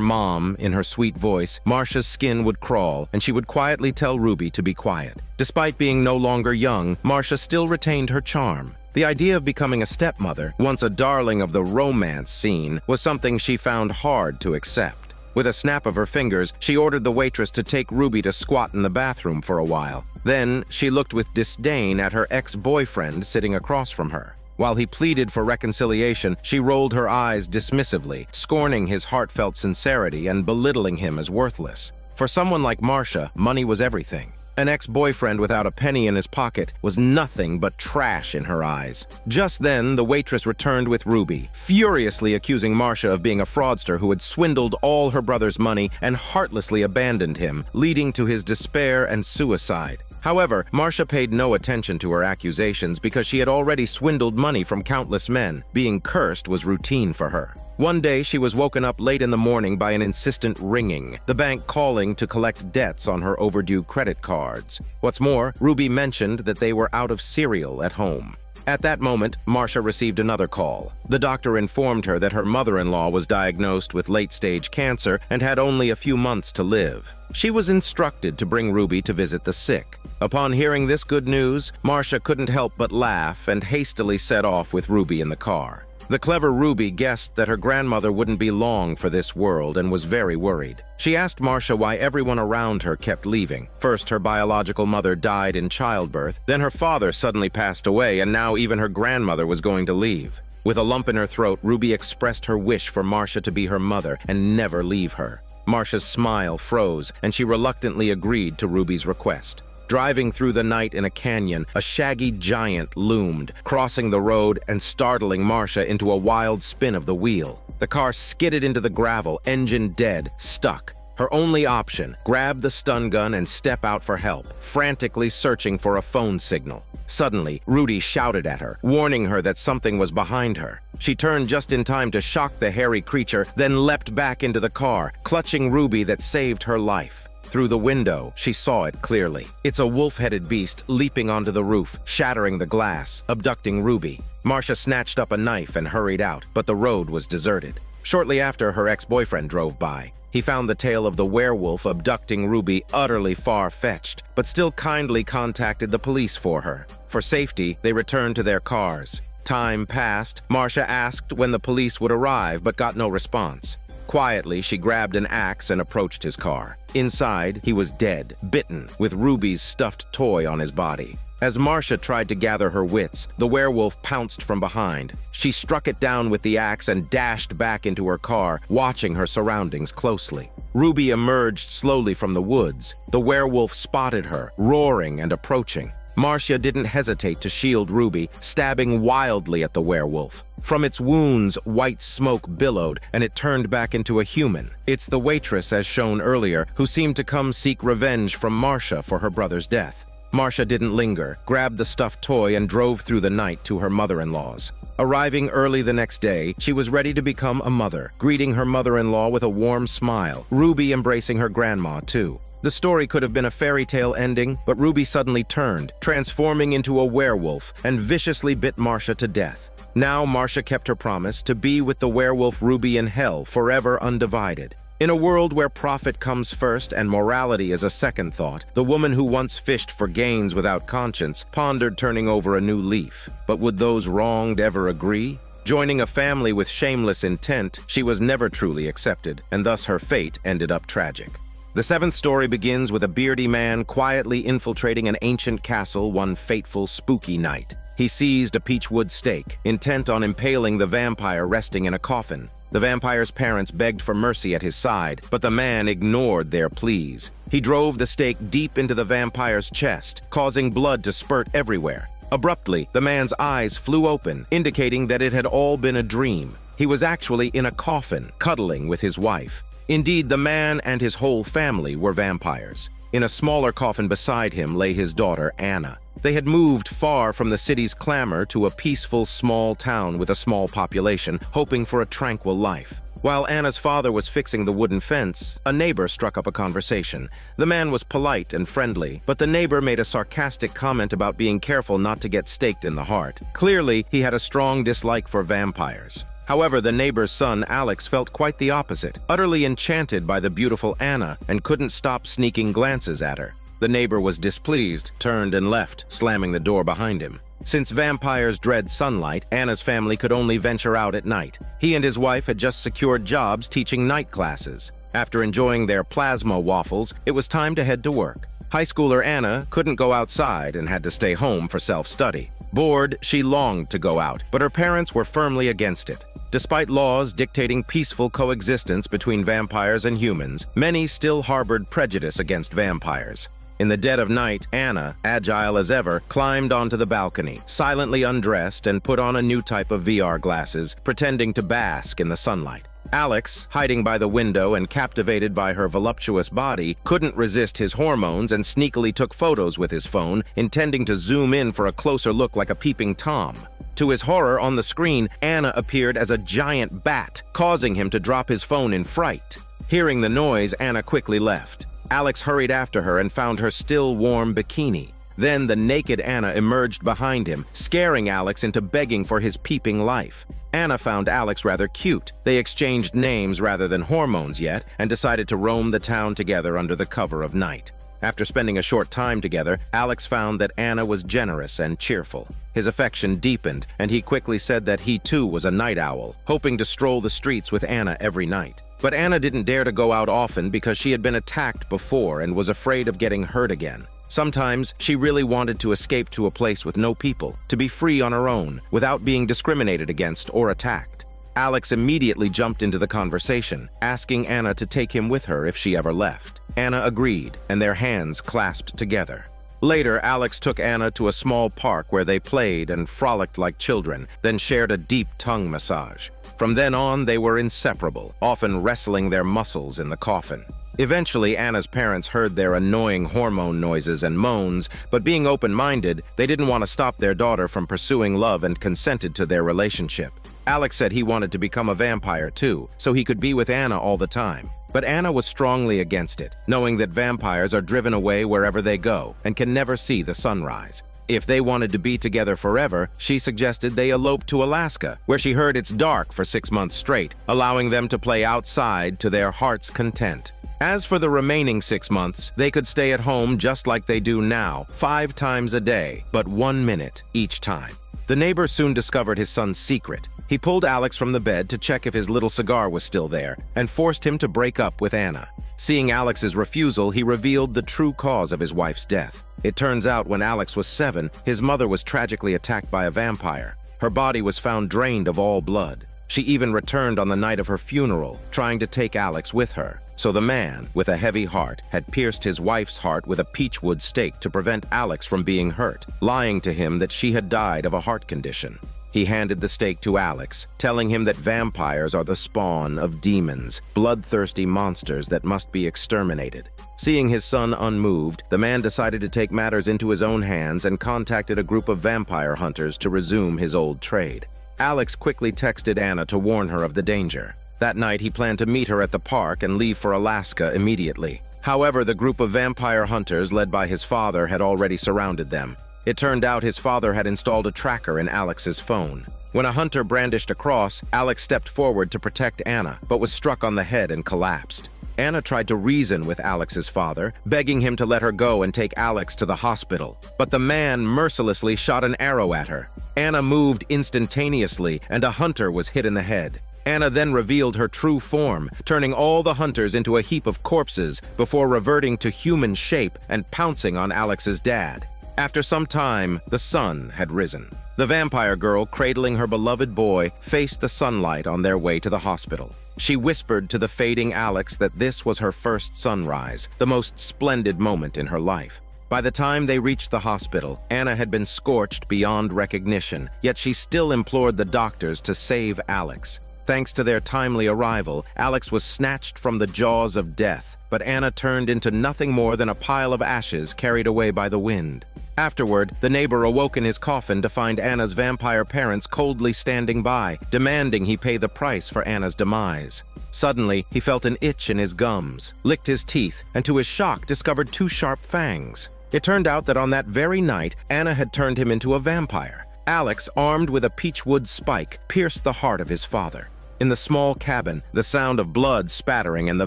mom in her sweet voice, Marcia's skin would crawl, and she would quietly tell Ruby to be quiet. Despite being no longer young, Marcia still retained her charm. The idea of becoming a stepmother, once a darling of the romance scene, was something she found hard to accept. With a snap of her fingers, she ordered the waitress to take Ruby to squat in the bathroom for a while. Then, she looked with disdain at her ex-boyfriend sitting across from her. While he pleaded for reconciliation, she rolled her eyes dismissively, scorning his heartfelt sincerity and belittling him as worthless. For someone like Marcia, money was everything. An ex-boyfriend without a penny in his pocket was nothing but trash in her eyes. Just then, the waitress returned with Ruby, furiously accusing Marcia of being a fraudster who had swindled all her brother's money and heartlessly abandoned him, leading to his despair and suicide. However, Marcia paid no attention to her accusations because she had already swindled money from countless men. Being cursed was routine for her. One day, she was woken up late in the morning by an insistent ringing, the bank calling to collect debts on her overdue credit cards. What's more, Ruby mentioned that they were out of cereal at home. At that moment, Marcia received another call. The doctor informed her that her mother-in-law was diagnosed with late-stage cancer and had only a few months to live. She was instructed to bring Ruby to visit the sick. Upon hearing this good news, Marcia couldn't help but laugh and hastily set off with Ruby in the car. The clever Ruby guessed that her grandmother wouldn't be long for this world and was very worried. She asked Marcia why everyone around her kept leaving. First, her biological mother died in childbirth, then her father suddenly passed away, and now even her grandmother was going to leave. With a lump in her throat, Ruby expressed her wish for Marcia to be her mother and never leave her. Marcia's smile froze, and she reluctantly agreed to Ruby's request. Driving through the night in a canyon, a shaggy giant loomed, crossing the road and startling Marcia into a wild spin of the wheel. The car skidded into the gravel, engine dead, stuck. Her only option, grab the stun gun and step out for help, frantically searching for a phone signal. Suddenly, Rudy shouted at her, warning her that something was behind her. She turned just in time to shock the hairy creature, then leapt back into the car, clutching Ruby that saved her life. Through the window, she saw it clearly. It's a wolf-headed beast leaping onto the roof, shattering the glass, abducting Ruby. Marcia snatched up a knife and hurried out, but the road was deserted. Shortly after, her ex-boyfriend drove by. He found the tale of the werewolf abducting Ruby utterly far-fetched, but still kindly contacted the police for her. For safety, they returned to their cars. Time passed. Marcia asked when the police would arrive, but got no response. Quietly, she grabbed an axe and approached his car. Inside, he was dead, bitten, with Ruby's stuffed toy on his body. As Marcia tried to gather her wits, the werewolf pounced from behind. She struck it down with the axe and dashed back into her car, watching her surroundings closely. Ruby emerged slowly from the woods. The werewolf spotted her, roaring and approaching. Marcia didn't hesitate to shield Ruby, stabbing wildly at the werewolf. From its wounds, white smoke billowed, and it turned back into a human. It's the waitress, as shown earlier, who seemed to come seek revenge from Marcia for her brother's death. Marcia didn't linger, grabbed the stuffed toy, and drove through the night to her mother-in-law's. Arriving early the next day, she was ready to become a mother, greeting her mother-in-law with a warm smile, Ruby embracing her grandma, too. The story could have been a fairy tale ending, but Ruby suddenly turned, transforming into a werewolf, and viciously bit Marcia to death. Now Marcia kept her promise to be with the werewolf Ruby in hell, forever undivided. In a world where profit comes first and morality is a second thought, the woman who once fished for gains without conscience pondered turning over a new leaf. But would those wronged ever agree? Joining a family with shameless intent, she was never truly accepted, and thus her fate ended up tragic. The seventh story begins with a beardy man quietly infiltrating an ancient castle one fateful, spooky night. He seized a peachwood stake, intent on impaling the vampire resting in a coffin. The vampire's parents begged for mercy at his side, but the man ignored their pleas. He drove the stake deep into the vampire's chest, causing blood to spurt everywhere. Abruptly, the man's eyes flew open, indicating that it had all been a dream. He was actually in a coffin, cuddling with his wife. Indeed, the man and his whole family were vampires. In a smaller coffin beside him lay his daughter, Anna. They had moved far from the city's clamor to a peaceful small town with a small population, hoping for a tranquil life. While Anna's father was fixing the wooden fence, a neighbor struck up a conversation. The man was polite and friendly, but the neighbor made a sarcastic comment about being careful not to get staked in the heart. Clearly, he had a strong dislike for vampires. However, the neighbor's son, Alex, felt quite the opposite, utterly enchanted by the beautiful Anna, and couldn't stop sneaking glances at her. The neighbor was displeased, turned and left, slamming the door behind him. Since vampires dread sunlight, Anna's family could only venture out at night. He and his wife had just secured jobs teaching night classes. After enjoying their plasma waffles, it was time to head to work. High schooler Anna couldn't go outside and had to stay home for self-study. Bored, she longed to go out, but her parents were firmly against it. Despite laws dictating peaceful coexistence between vampires and humans, many still harbored prejudice against vampires. In the dead of night, Anna, agile as ever, climbed onto the balcony, silently undressed and put on a new type of VR glasses, pretending to bask in the sunlight. Alex, hiding by the window and captivated by her voluptuous body, couldn't resist his hormones and sneakily took photos with his phone, intending to zoom in for a closer look like a peeping Tom. To his horror, on the screen, Anna appeared as a giant bat, causing him to drop his phone in fright. Hearing the noise, Anna quickly left. Alex hurried after her and found her still warm bikini. Then the naked Anna emerged behind him, scaring Alex into begging for his peeping life. Anna found Alex rather cute. They exchanged names rather than hormones yet, and decided to roam the town together under the cover of night. After spending a short time together, Alex found that Anna was generous and cheerful. His affection deepened, and he quickly said that he too was a night owl, hoping to stroll the streets with Anna every night. But Anna didn't dare to go out often because she had been attacked before and was afraid of getting hurt again. Sometimes, she really wanted to escape to a place with no people, to be free on her own, without being discriminated against or attacked. Alex immediately jumped into the conversation, asking Anna to take him with her if she ever left. Anna agreed, and their hands clasped together. Later, Alex took Anna to a small park where they played and frolicked like children, then shared a deep tongue massage. From then on, they were inseparable, often wrestling their muscles in the coffin. Eventually, Anna's parents heard their annoying hormone noises and moans, but being open-minded, they didn't want to stop their daughter from pursuing love and consented to their relationship. Alex said he wanted to become a vampire too, so he could be with Anna all the time. But Anna was strongly against it, knowing that vampires are driven away wherever they go and can never see the sunrise. If they wanted to be together forever, she suggested they elope to Alaska, where she heard it's dark for 6 months straight, allowing them to play outside to their heart's content. As for the remaining 6 months, they could stay at home just like they do now, 5 times a day, but 1 minute each time. The neighbor soon discovered his son's secret. He pulled Alex from the bed to check if his little cigar was still there and forced him to break up with Anna. Seeing Alex's refusal, he revealed the true cause of his wife's death. It turns out when Alex was 7, his mother was tragically attacked by a vampire. Her body was found drained of all blood. She even returned on the night of her funeral, trying to take Alex with her. So the man, with a heavy heart, had pierced his wife's heart with a peachwood stake to prevent Alex from being hurt, lying to him that she had died of a heart condition. He handed the stake to Alex, telling him that vampires are the spawn of demons, bloodthirsty monsters that must be exterminated. Seeing his son unmoved, the man decided to take matters into his own hands and contacted a group of vampire hunters to resume his old trade. Alex quickly texted Anna to warn her of the danger. That night, he planned to meet her at the park and leave for Alaska immediately. However, the group of vampire hunters led by his father had already surrounded them. It turned out his father had installed a tracker in Alex's phone. When a hunter brandished a cross, Alex stepped forward to protect Anna, but was struck on the head and collapsed. Anna tried to reason with Alex's father, begging him to let her go and take Alex to the hospital. But the man mercilessly shot an arrow at her. Anna moved instantaneously, and a hunter was hit in the head. Anna then revealed her true form, turning all the hunters into a heap of corpses before reverting to human shape and pouncing on Alex's dad. After some time, the sun had risen. The vampire girl, cradling her beloved boy, faced the sunlight on their way to the hospital. She whispered to the fading Alex that this was her first sunrise, the most splendid moment in her life. By the time they reached the hospital, Anna had been scorched beyond recognition, yet she still implored the doctors to save Alex. Thanks to their timely arrival, Alex was snatched from the jaws of death, but Anna turned into nothing more than a pile of ashes carried away by the wind. Afterward, the neighbor awoke in his coffin to find Anna's vampire parents coldly standing by, demanding he pay the price for Anna's demise. Suddenly, he felt an itch in his gums, licked his teeth, and to his shock discovered 2 sharp fangs. It turned out that on that very night, Anna had turned him into a vampire. Alex, armed with a peachwood spike, pierced the heart of his father. In the small cabin, the sound of blood spattering and the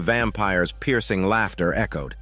vampire's piercing laughter echoed.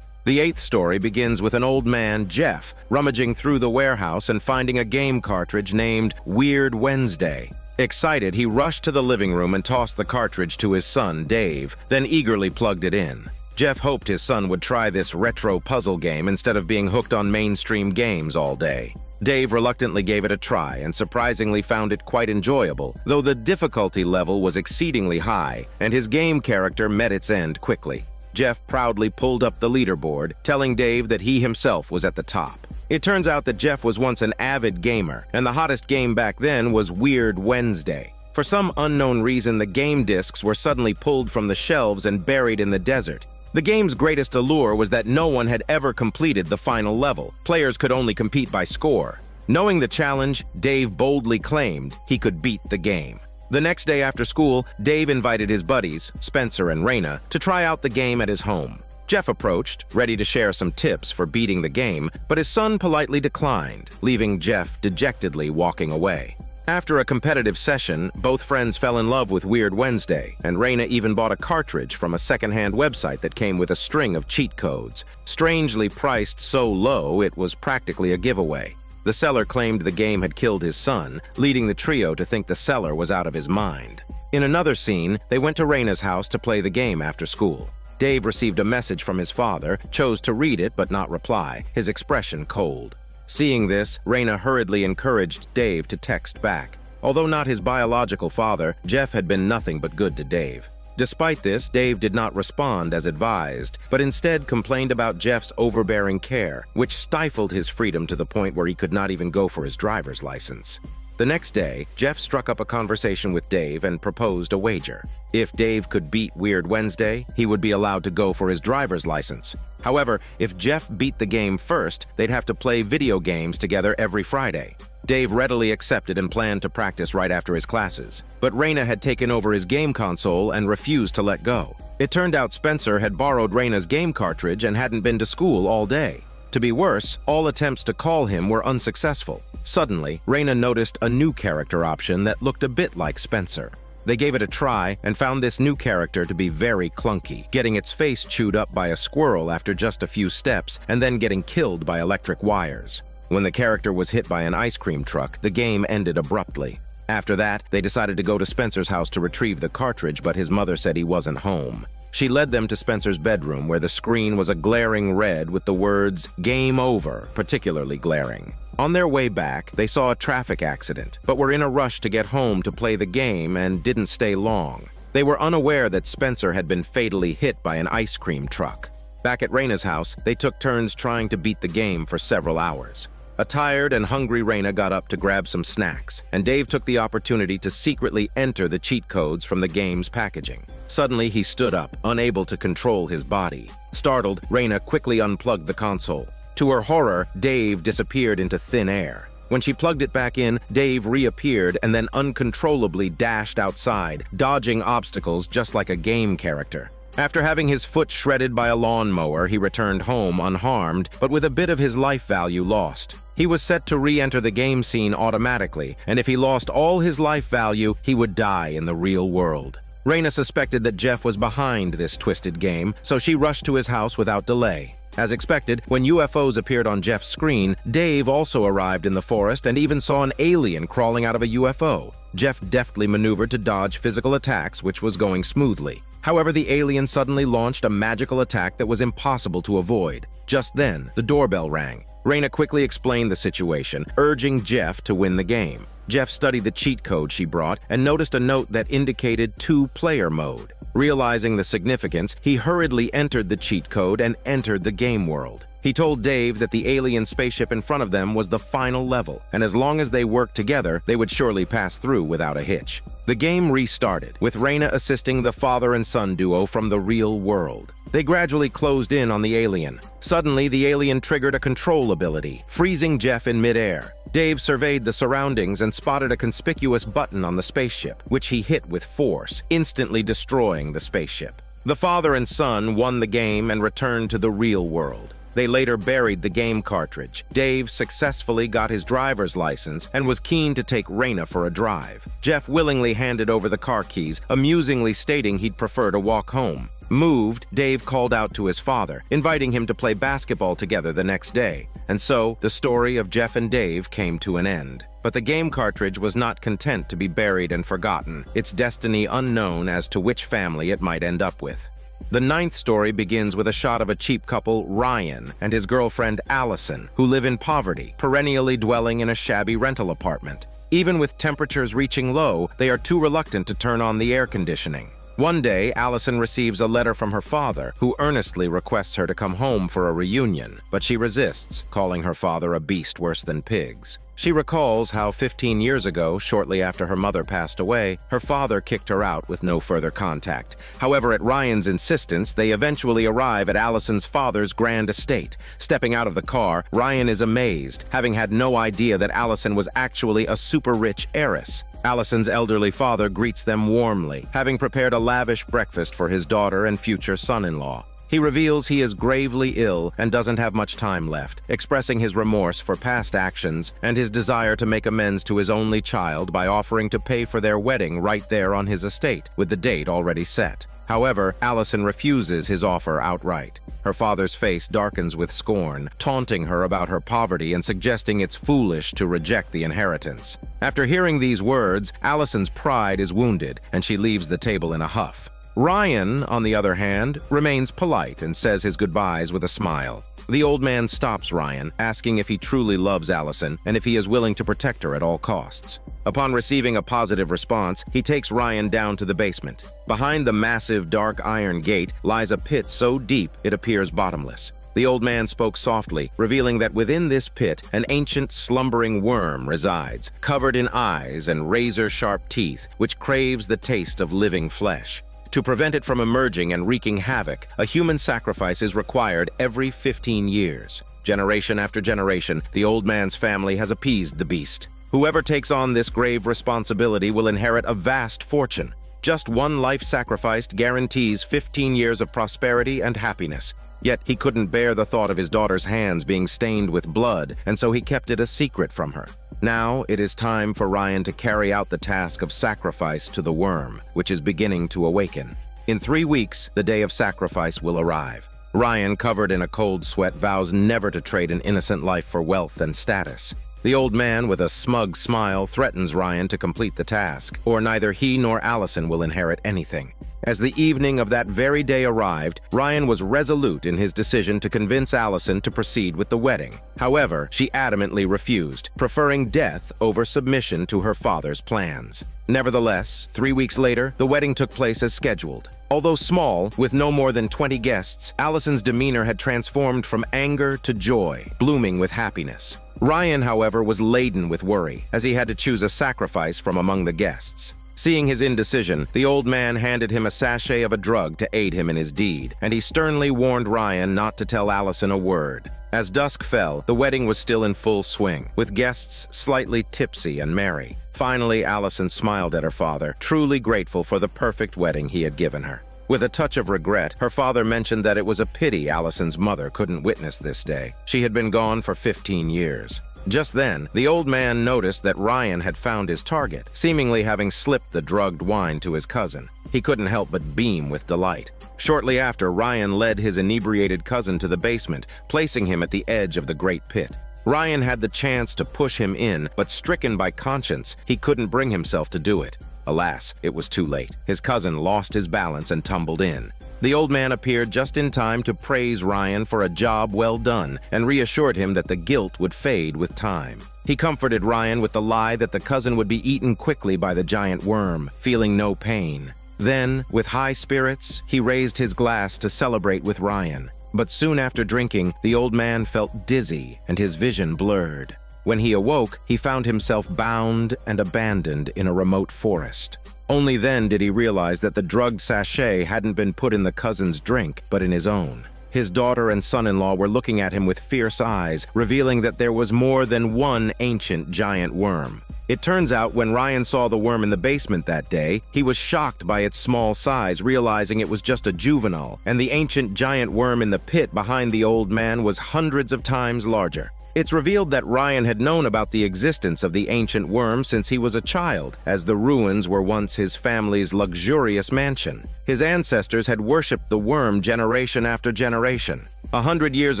The 8th story begins with an old man, Jeff, rummaging through the warehouse and finding a game cartridge named Weird Wednesday. Excited, he rushed to the living room and tossed the cartridge to his son, Dave, then eagerly plugged it in. Jeff hoped his son would try this retro puzzle game instead of being hooked on mainstream games all day. Dave reluctantly gave it a try and surprisingly found it quite enjoyable, though the difficulty level was exceedingly high, and his game character met its end quickly. Jeff proudly pulled up the leaderboard, telling Dave that he himself was at the top. It turns out that Jeff was once an avid gamer, and the hottest game back then was Weird Wednesday. For some unknown reason, the game discs were suddenly pulled from the shelves and buried in the desert. The game's greatest allure was that no one had ever completed the final level. Players could only compete by score. Knowing the challenge, Dave boldly claimed he could beat the game. The next day after school, Dave invited his buddies, Spencer and Raina, to try out the game at his home. Jeff approached, ready to share some tips for beating the game, but his son politely declined, leaving Jeff dejectedly walking away. After a competitive session, both friends fell in love with Weird Wednesday, and Reyna even bought a cartridge from a secondhand website that came with a string of cheat codes, strangely priced so low it was practically a giveaway. The seller claimed the game had killed his son, leading the trio to think the seller was out of his mind. In another scene, they went to Reyna's house to play the game after school. Dave received a message from his father, chose to read it but not reply, his expression cold. Seeing this, Reyna hurriedly encouraged Dave to text back. Although not his biological father, Jeff had been nothing but good to Dave. Despite this, Dave did not respond as advised, but instead complained about Jeff's overbearing care, which stifled his freedom to the point where he could not even go for his driver's license. The next day, Jeff struck up a conversation with Dave and proposed a wager. If Dave could beat Weird Wednesday, he would be allowed to go for his driver's license. However, if Jeff beat the game first, they'd have to play video games together every Friday. Dave readily accepted and planned to practice right after his classes, but Reyna had taken over his game console and refused to let go. It turned out Spencer had borrowed Reyna's game cartridge and hadn't been to school all day. To be worse, all attempts to call him were unsuccessful. Suddenly, Reyna noticed a new character option that looked a bit like Spencer. They gave it a try and found this new character to be very clunky, getting its face chewed up by a squirrel after just a few steps and then getting killed by electric wires. When the character was hit by an ice cream truck, the game ended abruptly. After that, they decided to go to Spencer's house to retrieve the cartridge, but his mother said he wasn't home. She led them to Spencer's bedroom, where the screen was a glaring red with the words, "Game Over," particularly glaring. On their way back, they saw a traffic accident, but were in a rush to get home to play the game and didn't stay long. They were unaware that Spencer had been fatally hit by an ice cream truck. Back at Reyna's house, they took turns trying to beat the game for several hours. A tired and hungry Reyna got up to grab some snacks, and Dave took the opportunity to secretly enter the cheat codes from the game's packaging. Suddenly, he stood up, unable to control his body. Startled, Reyna quickly unplugged the console. To her horror, Dave disappeared into thin air. When she plugged it back in, Dave reappeared and then uncontrollably dashed outside, dodging obstacles just like a game character. After having his foot shredded by a lawnmower, he returned home unharmed, but with a bit of his life value lost. He was set to re-enter the game scene automatically, and if he lost all his life value, he would die in the real world. Reyna suspected that Jeff was behind this twisted game, so she rushed to his house without delay. As expected, when UFOs appeared on Jeff's screen, Dave also arrived in the forest and even saw an alien crawling out of a UFO. Jeff deftly maneuvered to dodge physical attacks, which was going smoothly. However, the alien suddenly launched a magical attack that was impossible to avoid. Just then, the doorbell rang. Reyna quickly explained the situation, urging Jeff to win the game. Jeff studied the cheat code she brought and noticed a note that indicated two-player mode. Realizing the significance, he hurriedly entered the cheat code and entered the game world. He told Dave that the alien spaceship in front of them was the final level, and as long as they worked together, they would surely pass through without a hitch. The game restarted, with Reyna assisting the father and son duo from the real world. They gradually closed in on the alien. Suddenly, the alien triggered a control ability, freezing Jeff in midair. Dave surveyed the surroundings and spotted a conspicuous button on the spaceship, which he hit with force, instantly destroying the spaceship. The father and son won the game and returned to the real world. They later buried the game cartridge. Dave successfully got his driver's license and was keen to take Reyna for a drive. Jeff willingly handed over the car keys, amusingly stating he'd prefer to walk home. Moved, Dave called out to his father, inviting him to play basketball together the next day. And so, the story of Jeff and Dave came to an end. But the game cartridge was not content to be buried and forgotten, its destiny unknown as to which family it might end up with. The ninth story begins with a shot of a cheap couple, Ryan, and his girlfriend, Allison, who live in poverty, perennially dwelling in a shabby rental apartment. Even with temperatures reaching low, they are too reluctant to turn on the air conditioning. One day, Allison receives a letter from her father, who earnestly requests her to come home for a reunion, but she resists, calling her father a beast worse than pigs. She recalls how 15 years ago, shortly after her mother passed away, her father kicked her out with no further contact. However, at Ryan's insistence, they eventually arrive at Allison's father's grand estate. Stepping out of the car, Ryan is amazed, having had no idea that Allison was actually a super-rich heiress. Allison's elderly father greets them warmly, having prepared a lavish breakfast for his daughter and future son-in-law. He reveals he is gravely ill and doesn't have much time left, expressing his remorse for past actions and his desire to make amends to his only child by offering to pay for their wedding right there on his estate, with the date already set. However, Allison refuses his offer outright. Her father's face darkens with scorn, taunting her about her poverty and suggesting it's foolish to reject the inheritance. After hearing these words, Allison's pride is wounded, and she leaves the table in a huff. Ryan, on the other hand, remains polite and says his goodbyes with a smile. The old man stops Ryan, asking if he truly loves Allison and if he is willing to protect her at all costs. Upon receiving a positive response, he takes Ryan down to the basement. Behind the massive dark iron gate lies a pit so deep it appears bottomless. The old man spoke softly, revealing that within this pit, an ancient slumbering worm resides, covered in eyes and razor-sharp teeth, which craves the taste of living flesh. To prevent it from emerging and wreaking havoc, a human sacrifice is required every 15 years. Generation after generation, the old man's family has appeased the beast. Whoever takes on this grave responsibility will inherit a vast fortune. Just one life sacrificed guarantees 15 years of prosperity and happiness. Yet he couldn't bear the thought of his daughter's hands being stained with blood, and so he kept it a secret from her. Now it is time for Ryan to carry out the task of sacrifice to the worm, which is beginning to awaken. In 3 weeks, the day of sacrifice will arrive. Ryan, covered in a cold sweat, vows never to trade an innocent life for wealth and status. The old man, with a smug smile, threatens Ryan to complete the task, or neither he nor Allison will inherit anything. As the evening of that very day arrived, Ryan was resolute in his decision to convince Allison to proceed with the wedding. However, she adamantly refused, preferring death over submission to her father's plans. Nevertheless, 3 weeks later, the wedding took place as scheduled. Although small, with no more than 20 guests, Allison's demeanor had transformed from anger to joy, blooming with happiness. Ryan, however, was laden with worry, as he had to choose a sacrifice from among the guests. Seeing his indecision, the old man handed him a sachet of a drug to aid him in his deed, and he sternly warned Ryan not to tell Allison a word. As dusk fell, the wedding was still in full swing, with guests slightly tipsy and merry. Finally, Allison smiled at her father, truly grateful for the perfect wedding he had given her. With a touch of regret, her father mentioned that it was a pity Allison's mother couldn't witness this day. She had been gone for 15 years. Just then, the old man noticed that Ryan had found his target, seemingly having slipped the drugged wine to his cousin. He couldn't help but beam with delight. Shortly after, Ryan led his inebriated cousin to the basement, placing him at the edge of the great pit. Ryan had the chance to push him in, but stricken by conscience, he couldn't bring himself to do it. Alas, it was too late. His cousin lost his balance and tumbled in. The old man appeared just in time to praise Ryan for a job well done and reassured him that the guilt would fade with time. He comforted Ryan with the lie that the cousin would be eaten quickly by the giant worm, feeling no pain. Then, with high spirits, he raised his glass to celebrate with Ryan. But soon after drinking, the old man felt dizzy and his vision blurred. When he awoke, he found himself bound and abandoned in a remote forest. Only then did he realize that the drugged sachet hadn't been put in the cousin's drink, but in his own. His daughter and son-in-law were looking at him with fierce eyes, revealing that there was more than one ancient giant worm. It turns out when Ryan saw the worm in the basement that day, he was shocked by its small size, realizing it was just a juvenile, and the ancient giant worm in the pit behind the old man was hundreds of times larger. It's revealed that Ryan had known about the existence of the ancient worm since he was a child, as the ruins were once his family's luxurious mansion. His ancestors had worshipped the worm generation after generation. 100 years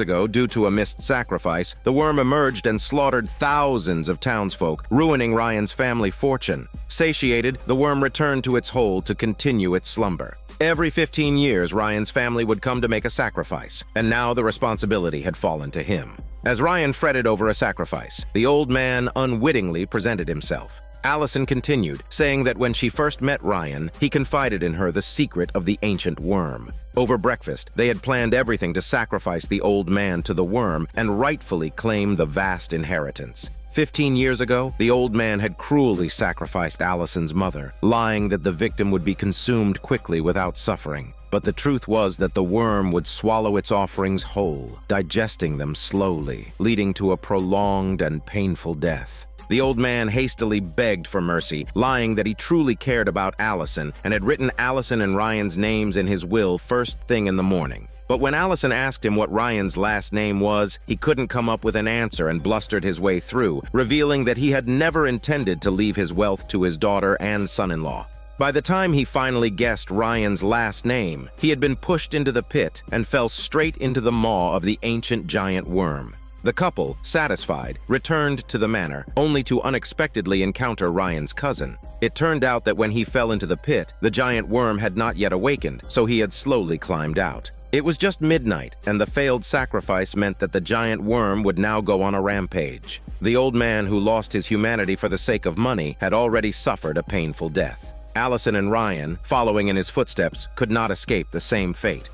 ago, due to a missed sacrifice, the worm emerged and slaughtered thousands of townsfolk, ruining Ryan's family fortune. Satiated, the worm returned to its hole to continue its slumber. Every 15 years, Ryan's family would come to make a sacrifice, and now the responsibility had fallen to him. As Ryan fretted over a sacrifice, the old man unwittingly presented himself. Allison continued, saying that when she first met Ryan, he confided in her the secret of the ancient worm. Over breakfast, they had planned everything to sacrifice the old man to the worm and rightfully claim the vast inheritance. 15 years ago, the old man had cruelly sacrificed Allison's mother, lying that the victim would be consumed quickly without suffering. But the truth was that the worm would swallow its offerings whole, digesting them slowly, leading to a prolonged and painful death. The old man hastily begged for mercy, lying that he truly cared about Allison and had written Allison and Ryan's names in his will first thing in the morning. But when Allison asked him what Ryan's last name was, he couldn't come up with an answer and blustered his way through, revealing that he had never intended to leave his wealth to his daughter and son-in-law. By the time he finally guessed Ryan's last name, he had been pushed into the pit and fell straight into the maw of the ancient giant worm. The couple, satisfied, returned to the manor, only to unexpectedly encounter Ryan's cousin. It turned out that when he fell into the pit, the giant worm had not yet awakened, so he had slowly climbed out. It was just midnight, and the failed sacrifice meant that the giant worm would now go on a rampage. The old man who lost his humanity for the sake of money had already suffered a painful death. Allison and Ryan, following in his footsteps, could not escape the same fate.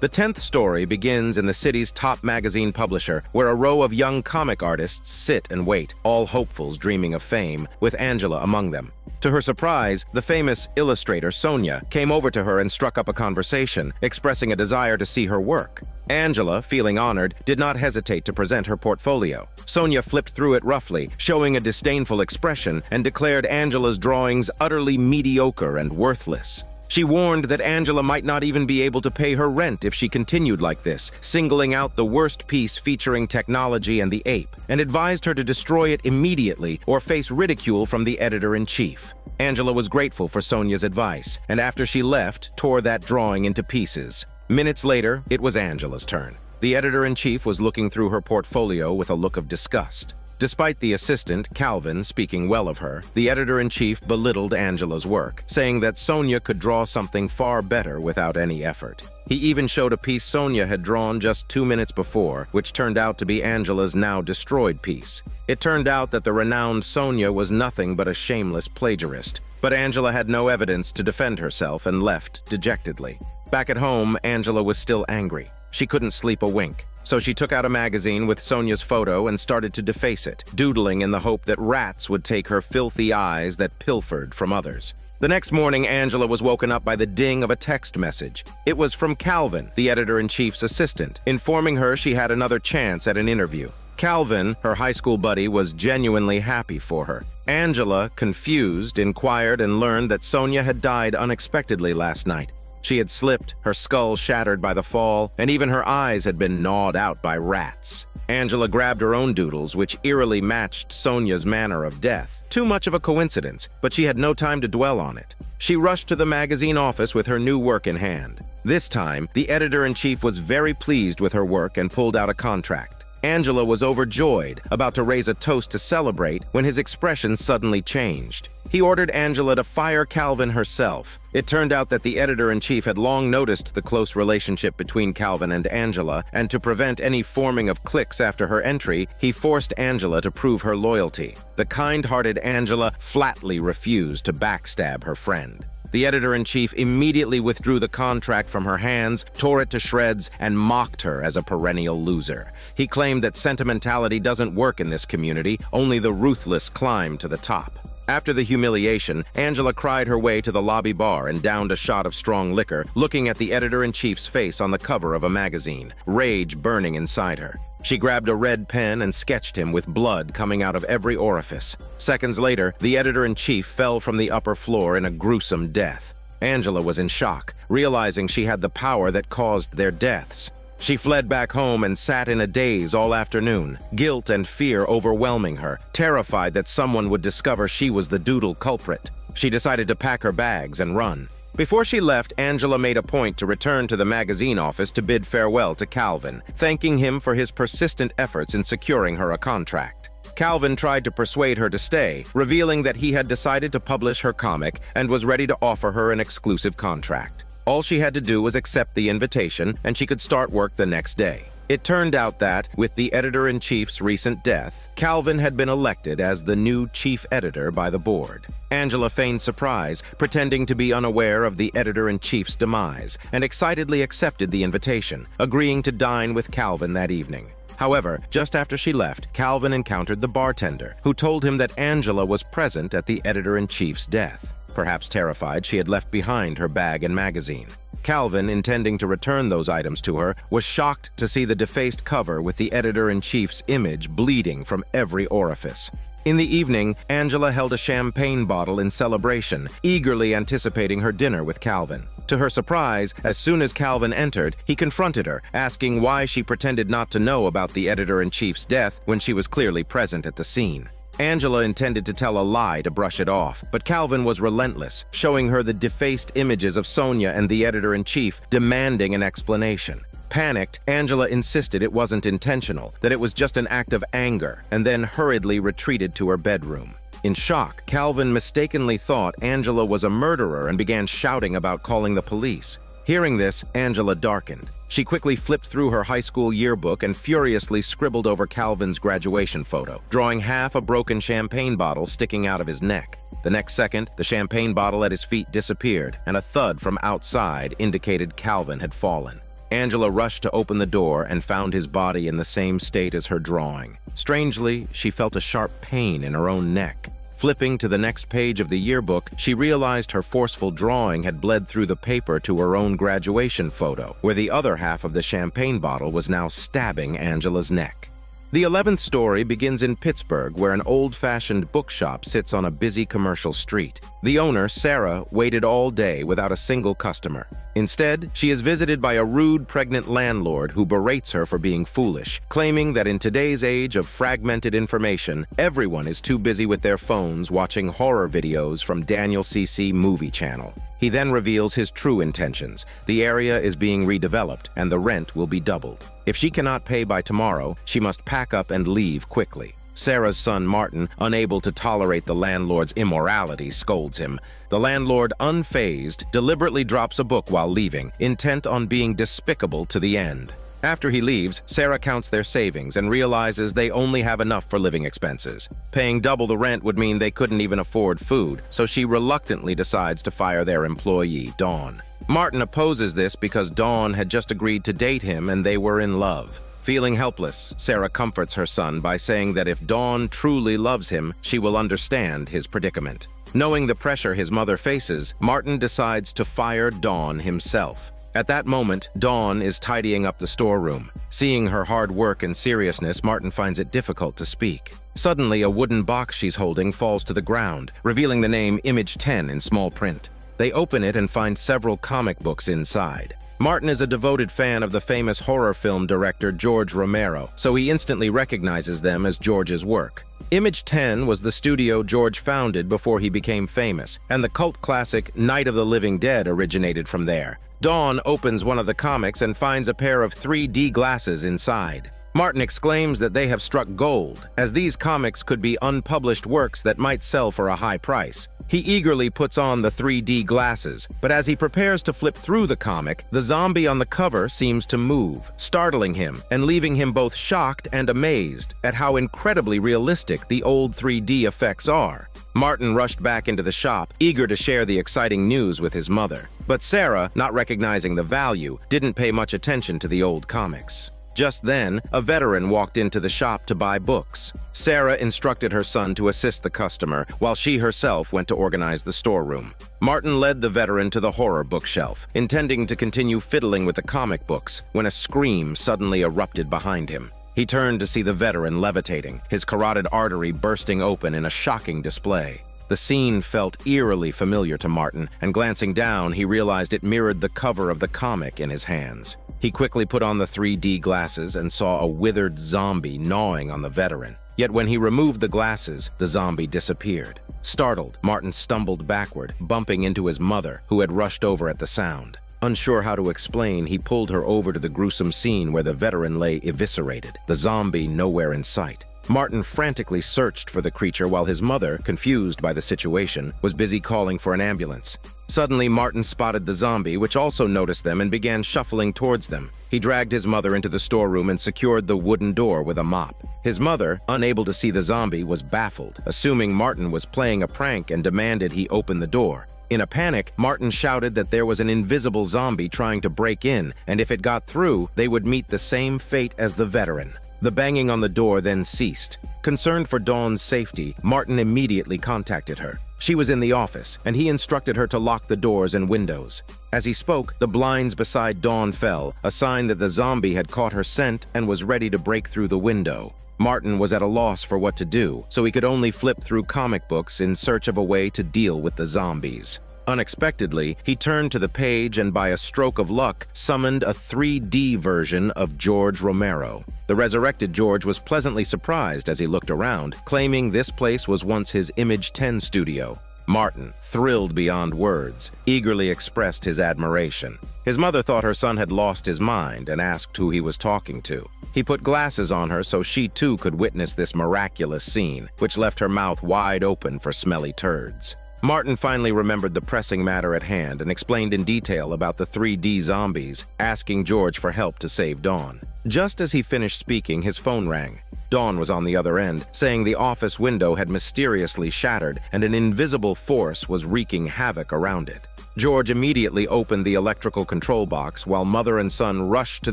The 10th story begins in the city's top magazine publisher, where a row of young comic artists sit and wait, all hopefuls dreaming of fame, with Angela among them. To her surprise, the famous illustrator Sonia came over to her and struck up a conversation, expressing a desire to see her work. Angela, feeling honored, did not hesitate to present her portfolio. Sonia flipped through it roughly, showing a disdainful expression, and declared Angela's drawings utterly mediocre and worthless. She warned that Angela might not even be able to pay her rent if she continued like this, singling out the worst piece featuring technology and the ape, and advised her to destroy it immediately or face ridicule from the editor-in-chief. Angela was grateful for Sonia's advice, and after she left, tore that drawing into pieces. Minutes later, it was Angela's turn. The editor-in-chief was looking through her portfolio with a look of disgust. Despite the assistant, Calvin, speaking well of her, the editor-in-chief belittled Angela's work, saying that Sonia could draw something far better without any effort. He even showed a piece Sonia had drawn just 2 minutes before, which turned out to be Angela's now-destroyed piece. It turned out that the renowned Sonia was nothing but a shameless plagiarist, but Angela had no evidence to defend herself and left dejectedly. Back at home, Angela was still angry. She couldn't sleep a wink. So she took out a magazine with Sonia's photo and started to deface it, doodling in the hope that rats would take her filthy eyes that pilfered from others. The next morning, Angela was woken up by the ding of a text message. It was from Calvin, the editor-in-chief's assistant, informing her she had another chance at an interview. Calvin, her high school buddy, was genuinely happy for her. Angela, confused, inquired and learned that Sonia had died unexpectedly last night. She had slipped, her skull shattered by the fall, and even her eyes had been gnawed out by rats. Angela grabbed her own doodles, which eerily matched Sonia's manner of death. Too much of a coincidence, but she had no time to dwell on it. She rushed to the magazine office with her new work in hand. This time, the editor-in-chief was very pleased with her work and pulled out a contract. Angela was overjoyed, about to raise a toast to celebrate, when his expression suddenly changed. He ordered Angela to fire Calvin herself. It turned out that the editor-in-chief had long noticed the close relationship between Calvin and Angela, and to prevent any forming of cliques after her entry, he forced Angela to prove her loyalty. The kind-hearted Angela flatly refused to backstab her friend. The editor-in-chief immediately withdrew the contract from her hands, tore it to shreds, and mocked her as a perennial loser. He claimed that sentimentality doesn't work in this community, only the ruthless climb to the top. After the humiliation, Angela cried her way to the lobby bar and downed a shot of strong liquor, looking at the editor-in-chief's face on the cover of a magazine, rage burning inside her. She grabbed a red pen and sketched him with blood coming out of every orifice. Seconds later, the editor-in-chief fell from the upper floor in a gruesome death. Angela was in shock, realizing she had the power that caused their deaths. She fled back home and sat in a daze all afternoon, guilt and fear overwhelming her, terrified that someone would discover she was the doodle culprit. She decided to pack her bags and run. Before she left, Angela made a point to return to the magazine office to bid farewell to Calvin, thanking him for his persistent efforts in securing her a contract. Calvin tried to persuade her to stay, revealing that he had decided to publish her comic and was ready to offer her an exclusive contract. All she had to do was accept the invitation, and she could start work the next day. It turned out that, with the editor-in-chief's recent death, Calvin had been elected as the new chief editor by the board. Angela feigned surprise, pretending to be unaware of the editor-in-chief's demise, and excitedly accepted the invitation, agreeing to dine with Calvin that evening. However, just after she left, Calvin encountered the bartender, who told him that Angela was present at the editor-in-chief's death. Perhaps terrified, she had left behind her bag and magazine. Calvin, intending to return those items to her, was shocked to see the defaced cover with the editor-in-chief's image bleeding from every orifice. In the evening, Angela held a champagne bottle in celebration, eagerly anticipating her dinner with Calvin. To her surprise, as soon as Calvin entered, he confronted her, asking why she pretended not to know about the editor-in-chief's death when she was clearly present at the scene. Angela intended to tell a lie to brush it off, but Calvin was relentless, showing her the defaced images of Sonia and the editor-in-chief, demanding an explanation. Panicked, Angela insisted it wasn't intentional, that it was just an act of anger, and then hurriedly retreated to her bedroom. In shock, Calvin mistakenly thought Angela was a murderer and began shouting about calling the police. Hearing this, Angela darkened. She quickly flipped through her high school yearbook and furiously scribbled over Calvin's graduation photo, drawing half a broken champagne bottle sticking out of his neck. The next second, the champagne bottle at his feet disappeared, and a thud from outside indicated Calvin had fallen. Angela rushed to open the door and found his body in the same state as her drawing. Strangely, she felt a sharp pain in her own neck. Flipping to the next page of the yearbook, she realized her forceful drawing had bled through the paper to her own graduation photo, where the other half of the champagne bottle was now stabbing Angela's neck. The 11th story begins in Pittsburgh, where an old-fashioned bookshop sits on a busy commercial street. The owner, Sarah, waited all day without a single customer. Instead, she is visited by a rude, pregnant landlord who berates her for being foolish, claiming that in today's age of fragmented information, everyone is too busy with their phones watching horror videos from Daniel CC Movie Channel. He then reveals his true intentions. The area is being redeveloped, and the rent will be doubled. If she cannot pay by tomorrow, she must pack up and leave quickly. Sarah's son, Martin, unable to tolerate the landlord's immorality, scolds him. The landlord, unfazed, deliberately drops a book while leaving, intent on being despicable to the end. After he leaves, Sarah counts their savings and realizes they only have enough for living expenses. Paying double the rent would mean they couldn't even afford food, so she reluctantly decides to fire their employee, Dawn. Martin opposes this because Dawn had just agreed to date him and they were in love. Feeling helpless, Sarah comforts her son by saying that if Dawn truly loves him, she will understand his predicament. Knowing the pressure his mother faces, Martin decides to fire Dawn himself. At that moment, Dawn is tidying up the storeroom. Seeing her hard work and seriousness, Martin finds it difficult to speak. Suddenly, a wooden box she's holding falls to the ground, revealing the name Image 10 in small print. They open it and find several comic books inside. Martin is a devoted fan of the famous horror film director George Romero, so he instantly recognizes them as George's work. Image 10 was the studio George founded before he became famous, and the cult classic Night of the Living Dead originated from there. Dawn opens one of the comics and finds a pair of 3D glasses inside. Martin exclaims that they have struck gold, as these comics could be unpublished works that might sell for a high price. He eagerly puts on the 3D glasses, but as he prepares to flip through the comic, the zombie on the cover seems to move, startling him and leaving him both shocked and amazed at how incredibly realistic the old 3D effects are. Martin rushed back into the shop, eager to share the exciting news with his mother. But Sarah, not recognizing the value, didn't pay much attention to the old comics. Just then, a veteran walked into the shop to buy books. Sarah instructed her son to assist the customer, while she herself went to organize the storeroom. Martin led the veteran to the horror bookshelf, intending to continue fiddling with the comic books, when a scream suddenly erupted behind him. He turned to see the veteran levitating, his carotid artery bursting open in a shocking display. The scene felt eerily familiar to Martin, and glancing down, he realized it mirrored the cover of the comic in his hands. He quickly put on the 3D glasses and saw a withered zombie gnawing on the veteran. Yet when he removed the glasses, the zombie disappeared. Startled, Martin stumbled backward, bumping into his mother, who had rushed over at the sound. Unsure how to explain, he pulled her over to the gruesome scene where the veteran lay eviscerated, the zombie nowhere in sight. Martin frantically searched for the creature while his mother, confused by the situation, was busy calling for an ambulance. Suddenly, Martin spotted the zombie, which also noticed them and began shuffling towards them. He dragged his mother into the storeroom and secured the wooden door with a mop. His mother, unable to see the zombie, was baffled, assuming Martin was playing a prank and demanded he open the door. In a panic, Martin shouted that there was an invisible zombie trying to break in, and if it got through, they would meet the same fate as the veteran. The banging on the door then ceased. Concerned for Dawn's safety, Martin immediately contacted her. She was in the office, and he instructed her to lock the doors and windows. As he spoke, the blinds beside Dawn fell, a sign that the zombie had caught her scent and was ready to break through the window. Martin was at a loss for what to do, so he could only flip through comic books in search of a way to deal with the zombies. Unexpectedly, he turned to the page and, by a stroke of luck, summoned a 3D version of George Romero. The resurrected George was pleasantly surprised as he looked around, claiming this place was once his Image 10 studio. Martin, thrilled beyond words, eagerly expressed his admiration. His mother thought her son had lost his mind and asked who he was talking to. He put glasses on her so she too could witness this miraculous scene, which left her mouth wide open for smelly turds. Martin finally remembered the pressing matter at hand and explained in detail about the 3D zombies, asking George for help to save Dawn. Just as he finished speaking, his phone rang. Dawn was on the other end, saying the office window had mysteriously shattered and an invisible force was wreaking havoc around it. George immediately opened the electrical control box while mother and son rushed to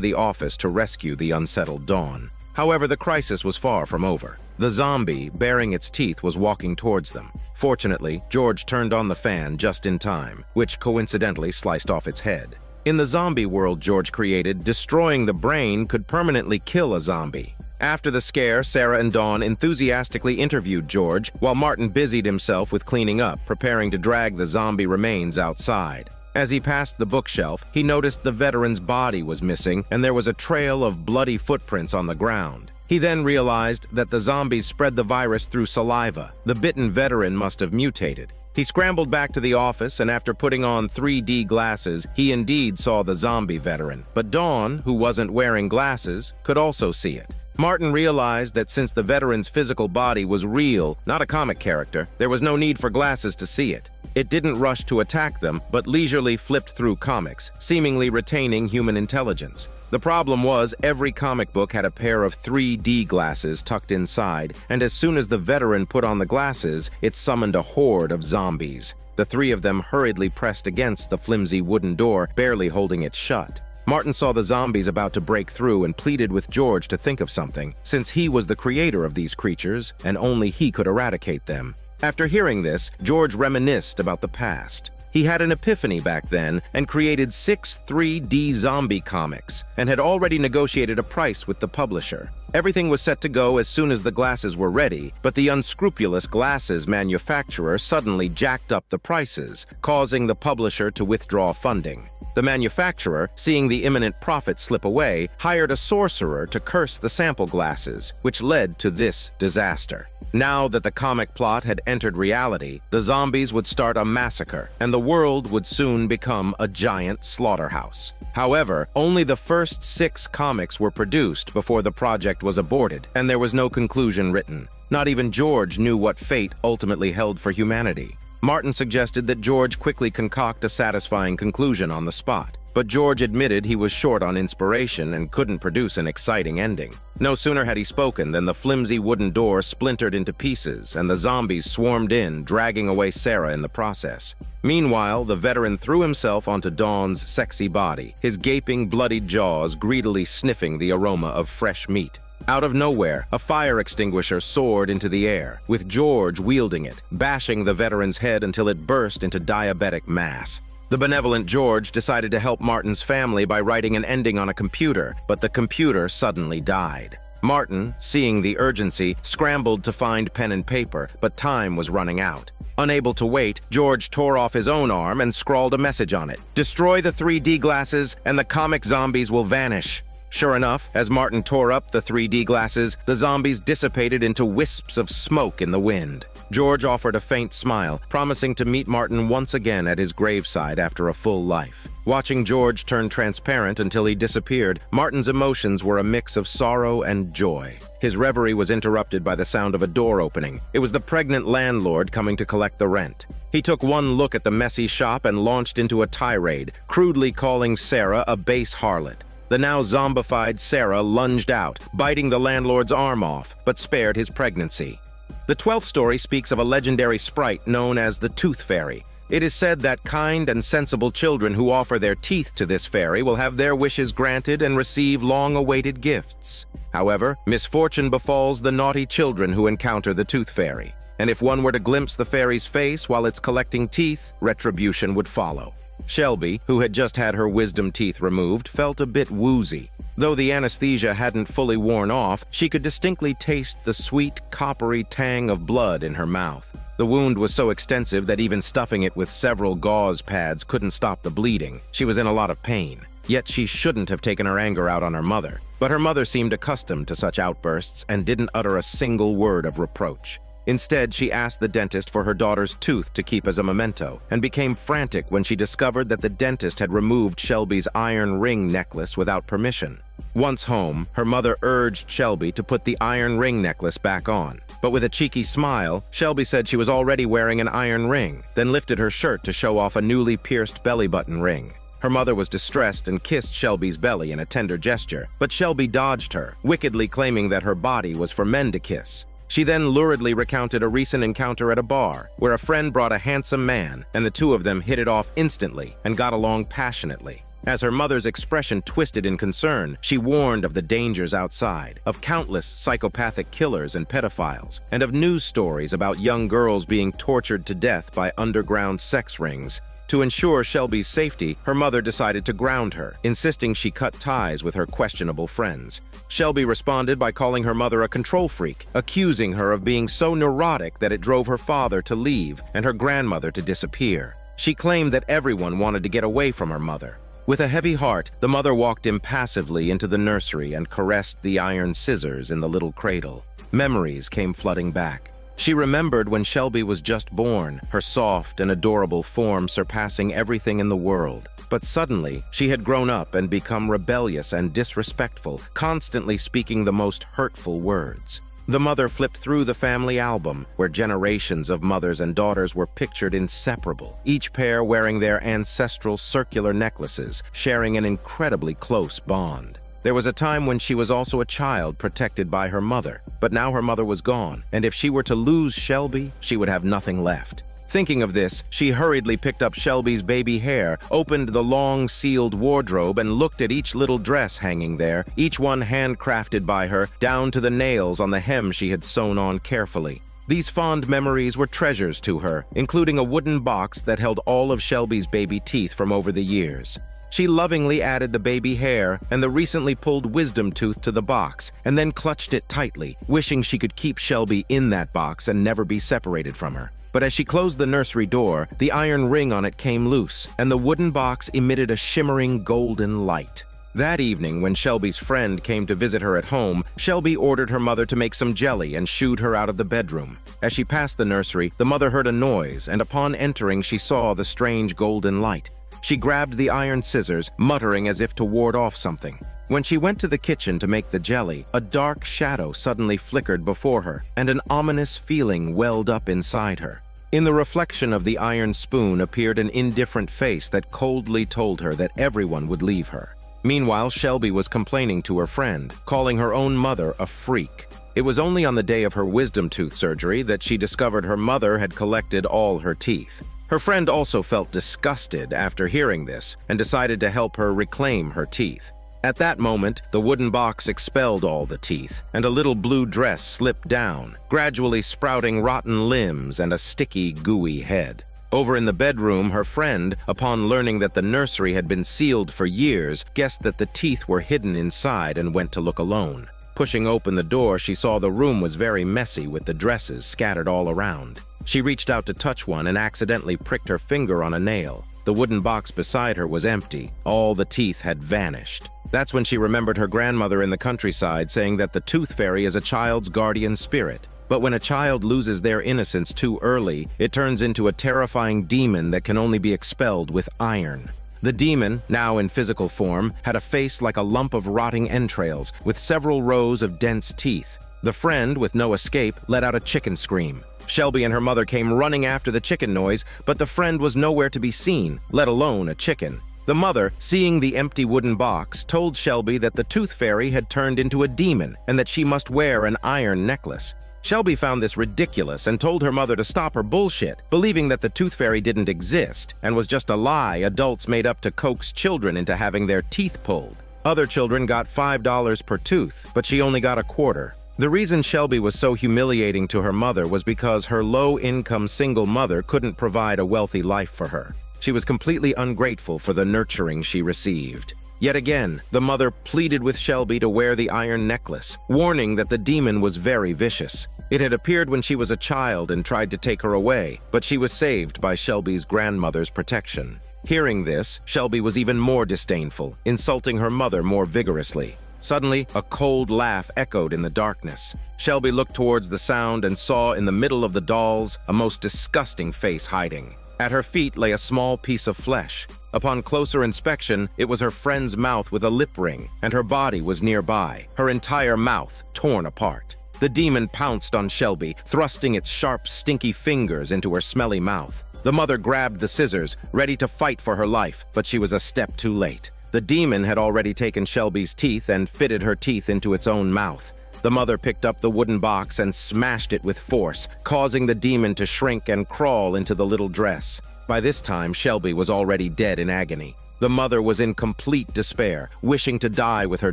the office to rescue the unsettled Dawn. However, the crisis was far from over. The zombie, baring its teeth, was walking towards them. Fortunately, George turned on the fan just in time, which coincidentally sliced off its head. In the zombie world George created, destroying the brain could permanently kill a zombie. After the scare, Sarah and Dawn enthusiastically interviewed George, while Martin busied himself with cleaning up, preparing to drag the zombie remains outside. As he passed the bookshelf, he noticed the veteran's body was missing and there was a trail of bloody footprints on the ground. He then realized that the zombies spread the virus through saliva. The bitten veteran must have mutated. He scrambled back to the office, and after putting on 3D glasses, he indeed saw the zombie veteran. But Dawn, who wasn't wearing glasses, could also see it. Martin realized that since the veteran's physical body was real, not a comic character, there was no need for glasses to see it. It didn't rush to attack them, but leisurely flipped through comics, seemingly retaining human intelligence. The problem was every comic book had a pair of 3D glasses tucked inside, and as soon as the veteran put on the glasses, it summoned a horde of zombies. The three of them hurriedly pressed against the flimsy wooden door, barely holding it shut. Martin saw the zombies about to break through and pleaded with George to think of something, since he was the creator of these creatures and only he could eradicate them. After hearing this, George reminisced about the past. He had an epiphany back then and created 6 3D zombie comics and had already negotiated a price with the publisher. Everything was set to go as soon as the glasses were ready, but the unscrupulous glasses manufacturer suddenly jacked up the prices, causing the publisher to withdraw funding. The manufacturer, seeing the imminent profit slip away, hired a sorcerer to curse the sample glasses, which led to this disaster. Now that the comic plot had entered reality, the zombies would start a massacre, and the world would soon become a giant slaughterhouse. However, only the first 6 comics were produced before the project was aborted, and there was no conclusion written. Not even George knew what fate ultimately held for humanity. Martin suggested that George quickly concoct a satisfying conclusion on the spot, but George admitted he was short on inspiration and couldn't produce an exciting ending. No sooner had he spoken than the flimsy wooden door splintered into pieces and the zombies swarmed in, dragging away Sarah in the process. Meanwhile, the veteran threw himself onto Dawn's sexy body, his gaping, bloodied jaws greedily sniffing the aroma of fresh meat. Out of nowhere, a fire extinguisher soared into the air, with George wielding it, bashing the veteran's head until it burst into diabetic mass. The benevolent George decided to help Martin's family by writing an ending on a computer, but the computer suddenly died. Martin, seeing the urgency, scrambled to find pen and paper, but time was running out. Unable to wait, George tore off his own arm and scrawled a message on it. "Destroy the 3D glasses and the comic zombies will vanish." Sure enough, as Martin tore up the 3D glasses, the zombies dissipated into wisps of smoke in the wind. George offered a faint smile, promising to meet Martin once again at his graveside after a full life. Watching George turn transparent until he disappeared, Martin's emotions were a mix of sorrow and joy. His reverie was interrupted by the sound of a door opening. It was the pregnant landlord coming to collect the rent. He took one look at the messy shop and launched into a tirade, crudely calling Sarah a base harlot. The now zombified Sarah lunged out, biting the landlord's arm off, but spared his pregnancy. The 12th story speaks of a legendary sprite known as the Tooth Fairy. It is said that kind and sensible children who offer their teeth to this fairy will have their wishes granted and receive long-awaited gifts. However, misfortune befalls the naughty children who encounter the tooth fairy, and if one were to glimpse the fairy's face while it's collecting teeth, retribution would follow. Shelby, who had just had her wisdom teeth removed, felt a bit woozy. Though the anesthesia hadn't fully worn off, she could distinctly taste the sweet, coppery tang of blood in her mouth. The wound was so extensive that even stuffing it with several gauze pads couldn't stop the bleeding. She was in a lot of pain. Yet she shouldn't have taken her anger out on her mother. But her mother seemed accustomed to such outbursts and didn't utter a single word of reproach. Instead, she asked the dentist for her daughter's tooth to keep as a memento, and became frantic when she discovered that the dentist had removed Shelby's iron ring necklace without permission. Once home, her mother urged Shelby to put the iron ring necklace back on. But with a cheeky smile, Shelby said she was already wearing an iron ring, then lifted her shirt to show off a newly pierced belly button ring. Her mother was distressed and kissed Shelby's belly in a tender gesture, but Shelby dodged her, wickedly claiming that her body was for men to kiss. She then luridly recounted a recent encounter at a bar, where a friend brought a handsome man, and the two of them hit it off instantly and got along passionately. As her mother's expression twisted in concern, she warned of the dangers outside, of countless psychopathic killers and pedophiles, and of news stories about young girls being tortured to death by underground sex rings. To ensure Shelby's safety, her mother decided to ground her, insisting she cut ties with her questionable friends. Shelby responded by calling her mother a control freak, accusing her of being so neurotic that it drove her father to leave and her grandmother to disappear. She claimed that everyone wanted to get away from her mother. With a heavy heart, the mother walked impassively into the nursery and caressed the iron scissors in the little cradle. Memories came flooding back. She remembered when Shelby was just born, her soft and adorable form surpassing everything in the world. But suddenly, she had grown up and become rebellious and disrespectful, constantly speaking the most hurtful words. The mother flipped through the family album, where generations of mothers and daughters were pictured inseparable, each pair wearing their ancestral circular necklaces, sharing an incredibly close bond. There was a time when she was also a child protected by her mother, but now her mother was gone, and if she were to lose Shelby, she would have nothing left. Thinking of this, she hurriedly picked up Shelby's baby hair, opened the long, sealed wardrobe, and looked at each little dress hanging there, each one handcrafted by her, down to the nails on the hem she had sewn on carefully. These fond memories were treasures to her, including a wooden box that held all of Shelby's baby teeth from over the years. She lovingly added the baby hair and the recently pulled wisdom tooth to the box, and then clutched it tightly, wishing she could keep Shelby in that box and never be separated from her. But as she closed the nursery door, the iron ring on it came loose, and the wooden box emitted a shimmering golden light. That evening, when Shelby's friend came to visit her at home, Shelby ordered her mother to make some jelly and shooed her out of the bedroom. As she passed the nursery, the mother heard a noise, and upon entering, she saw the strange golden light. She grabbed the iron scissors, muttering as if to ward off something. When she went to the kitchen to make the jelly, a dark shadow suddenly flickered before her, and an ominous feeling welled up inside her. In the reflection of the iron spoon appeared an indifferent face that coldly told her that everyone would leave her. Meanwhile, Shelby was complaining to her friend, calling her own mother a freak. It was only on the day of her wisdom tooth surgery that she discovered her mother had collected all her teeth. Her friend also felt disgusted after hearing this and decided to help her reclaim her teeth. At that moment, the wooden box expelled all the teeth, and a little blue dress slipped down, gradually sprouting rotten limbs and a sticky, gooey head. Over in the bedroom, her friend, upon learning that the nursery had been sealed for years, guessed that the teeth were hidden inside and went to look alone. Pushing open the door, she saw the room was very messy with the dresses scattered all around. She reached out to touch one and accidentally pricked her finger on a nail. The wooden box beside her was empty. All the teeth had vanished. That's when she remembered her grandmother in the countryside saying that the tooth fairy is a child's guardian spirit. But when a child loses their innocence too early, it turns into a terrifying demon that can only be expelled with iron. The demon, now in physical form, had a face like a lump of rotting entrails, with several rows of dense teeth. The friend, with no escape, let out a chicken scream. Shelby and her mother came running after the chicken noise, but the friend was nowhere to be seen, let alone a chicken. The mother, seeing the empty wooden box, told Shelby that the tooth fairy had turned into a demon and that she must wear an iron necklace. Shelby found this ridiculous and told her mother to stop her bullshit, believing that the tooth fairy didn't exist and was just a lie adults made up to coax children into having their teeth pulled. Other children got $5 per tooth, but she only got a quarter. The reason Shelby was so humiliating to her mother was because her low-income single mother couldn't provide a wealthy life for her. She was completely ungrateful for the nurturing she received. Yet again, the mother pleaded with Shelby to wear the iron necklace, warning that the demon was very vicious. It had appeared when she was a child and tried to take her away, but she was saved by Shelby's grandmother's protection. Hearing this, Shelby was even more disdainful, insulting her mother more vigorously. Suddenly, a cold laugh echoed in the darkness. Shelby looked towards the sound and saw in the middle of the dolls a most disgusting face hiding. At her feet lay a small piece of flesh. Upon closer inspection, it was her friend's mouth with a lip ring, and her body was nearby, her entire mouth torn apart. The demon pounced on Shelby, thrusting its sharp, stinky fingers into her smelly mouth. The mother grabbed the scissors, ready to fight for her life, but she was a step too late. The demon had already taken Shelby's teeth and fitted her teeth into its own mouth. The mother picked up the wooden box and smashed it with force, causing the demon to shrink and crawl into the little dress. By this time, Shelby was already dead in agony. The mother was in complete despair, wishing to die with her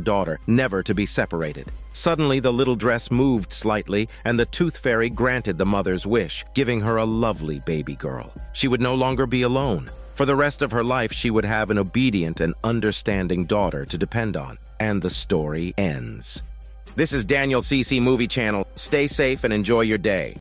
daughter, never to be separated. Suddenly, the little dress moved slightly, and the tooth fairy granted the mother's wish, giving her a lovely baby girl. She would no longer be alone. For the rest of her life, she would have an obedient and understanding daughter to depend on. And the story ends. This is Daniel CC Movie Channel. Stay safe and enjoy your day.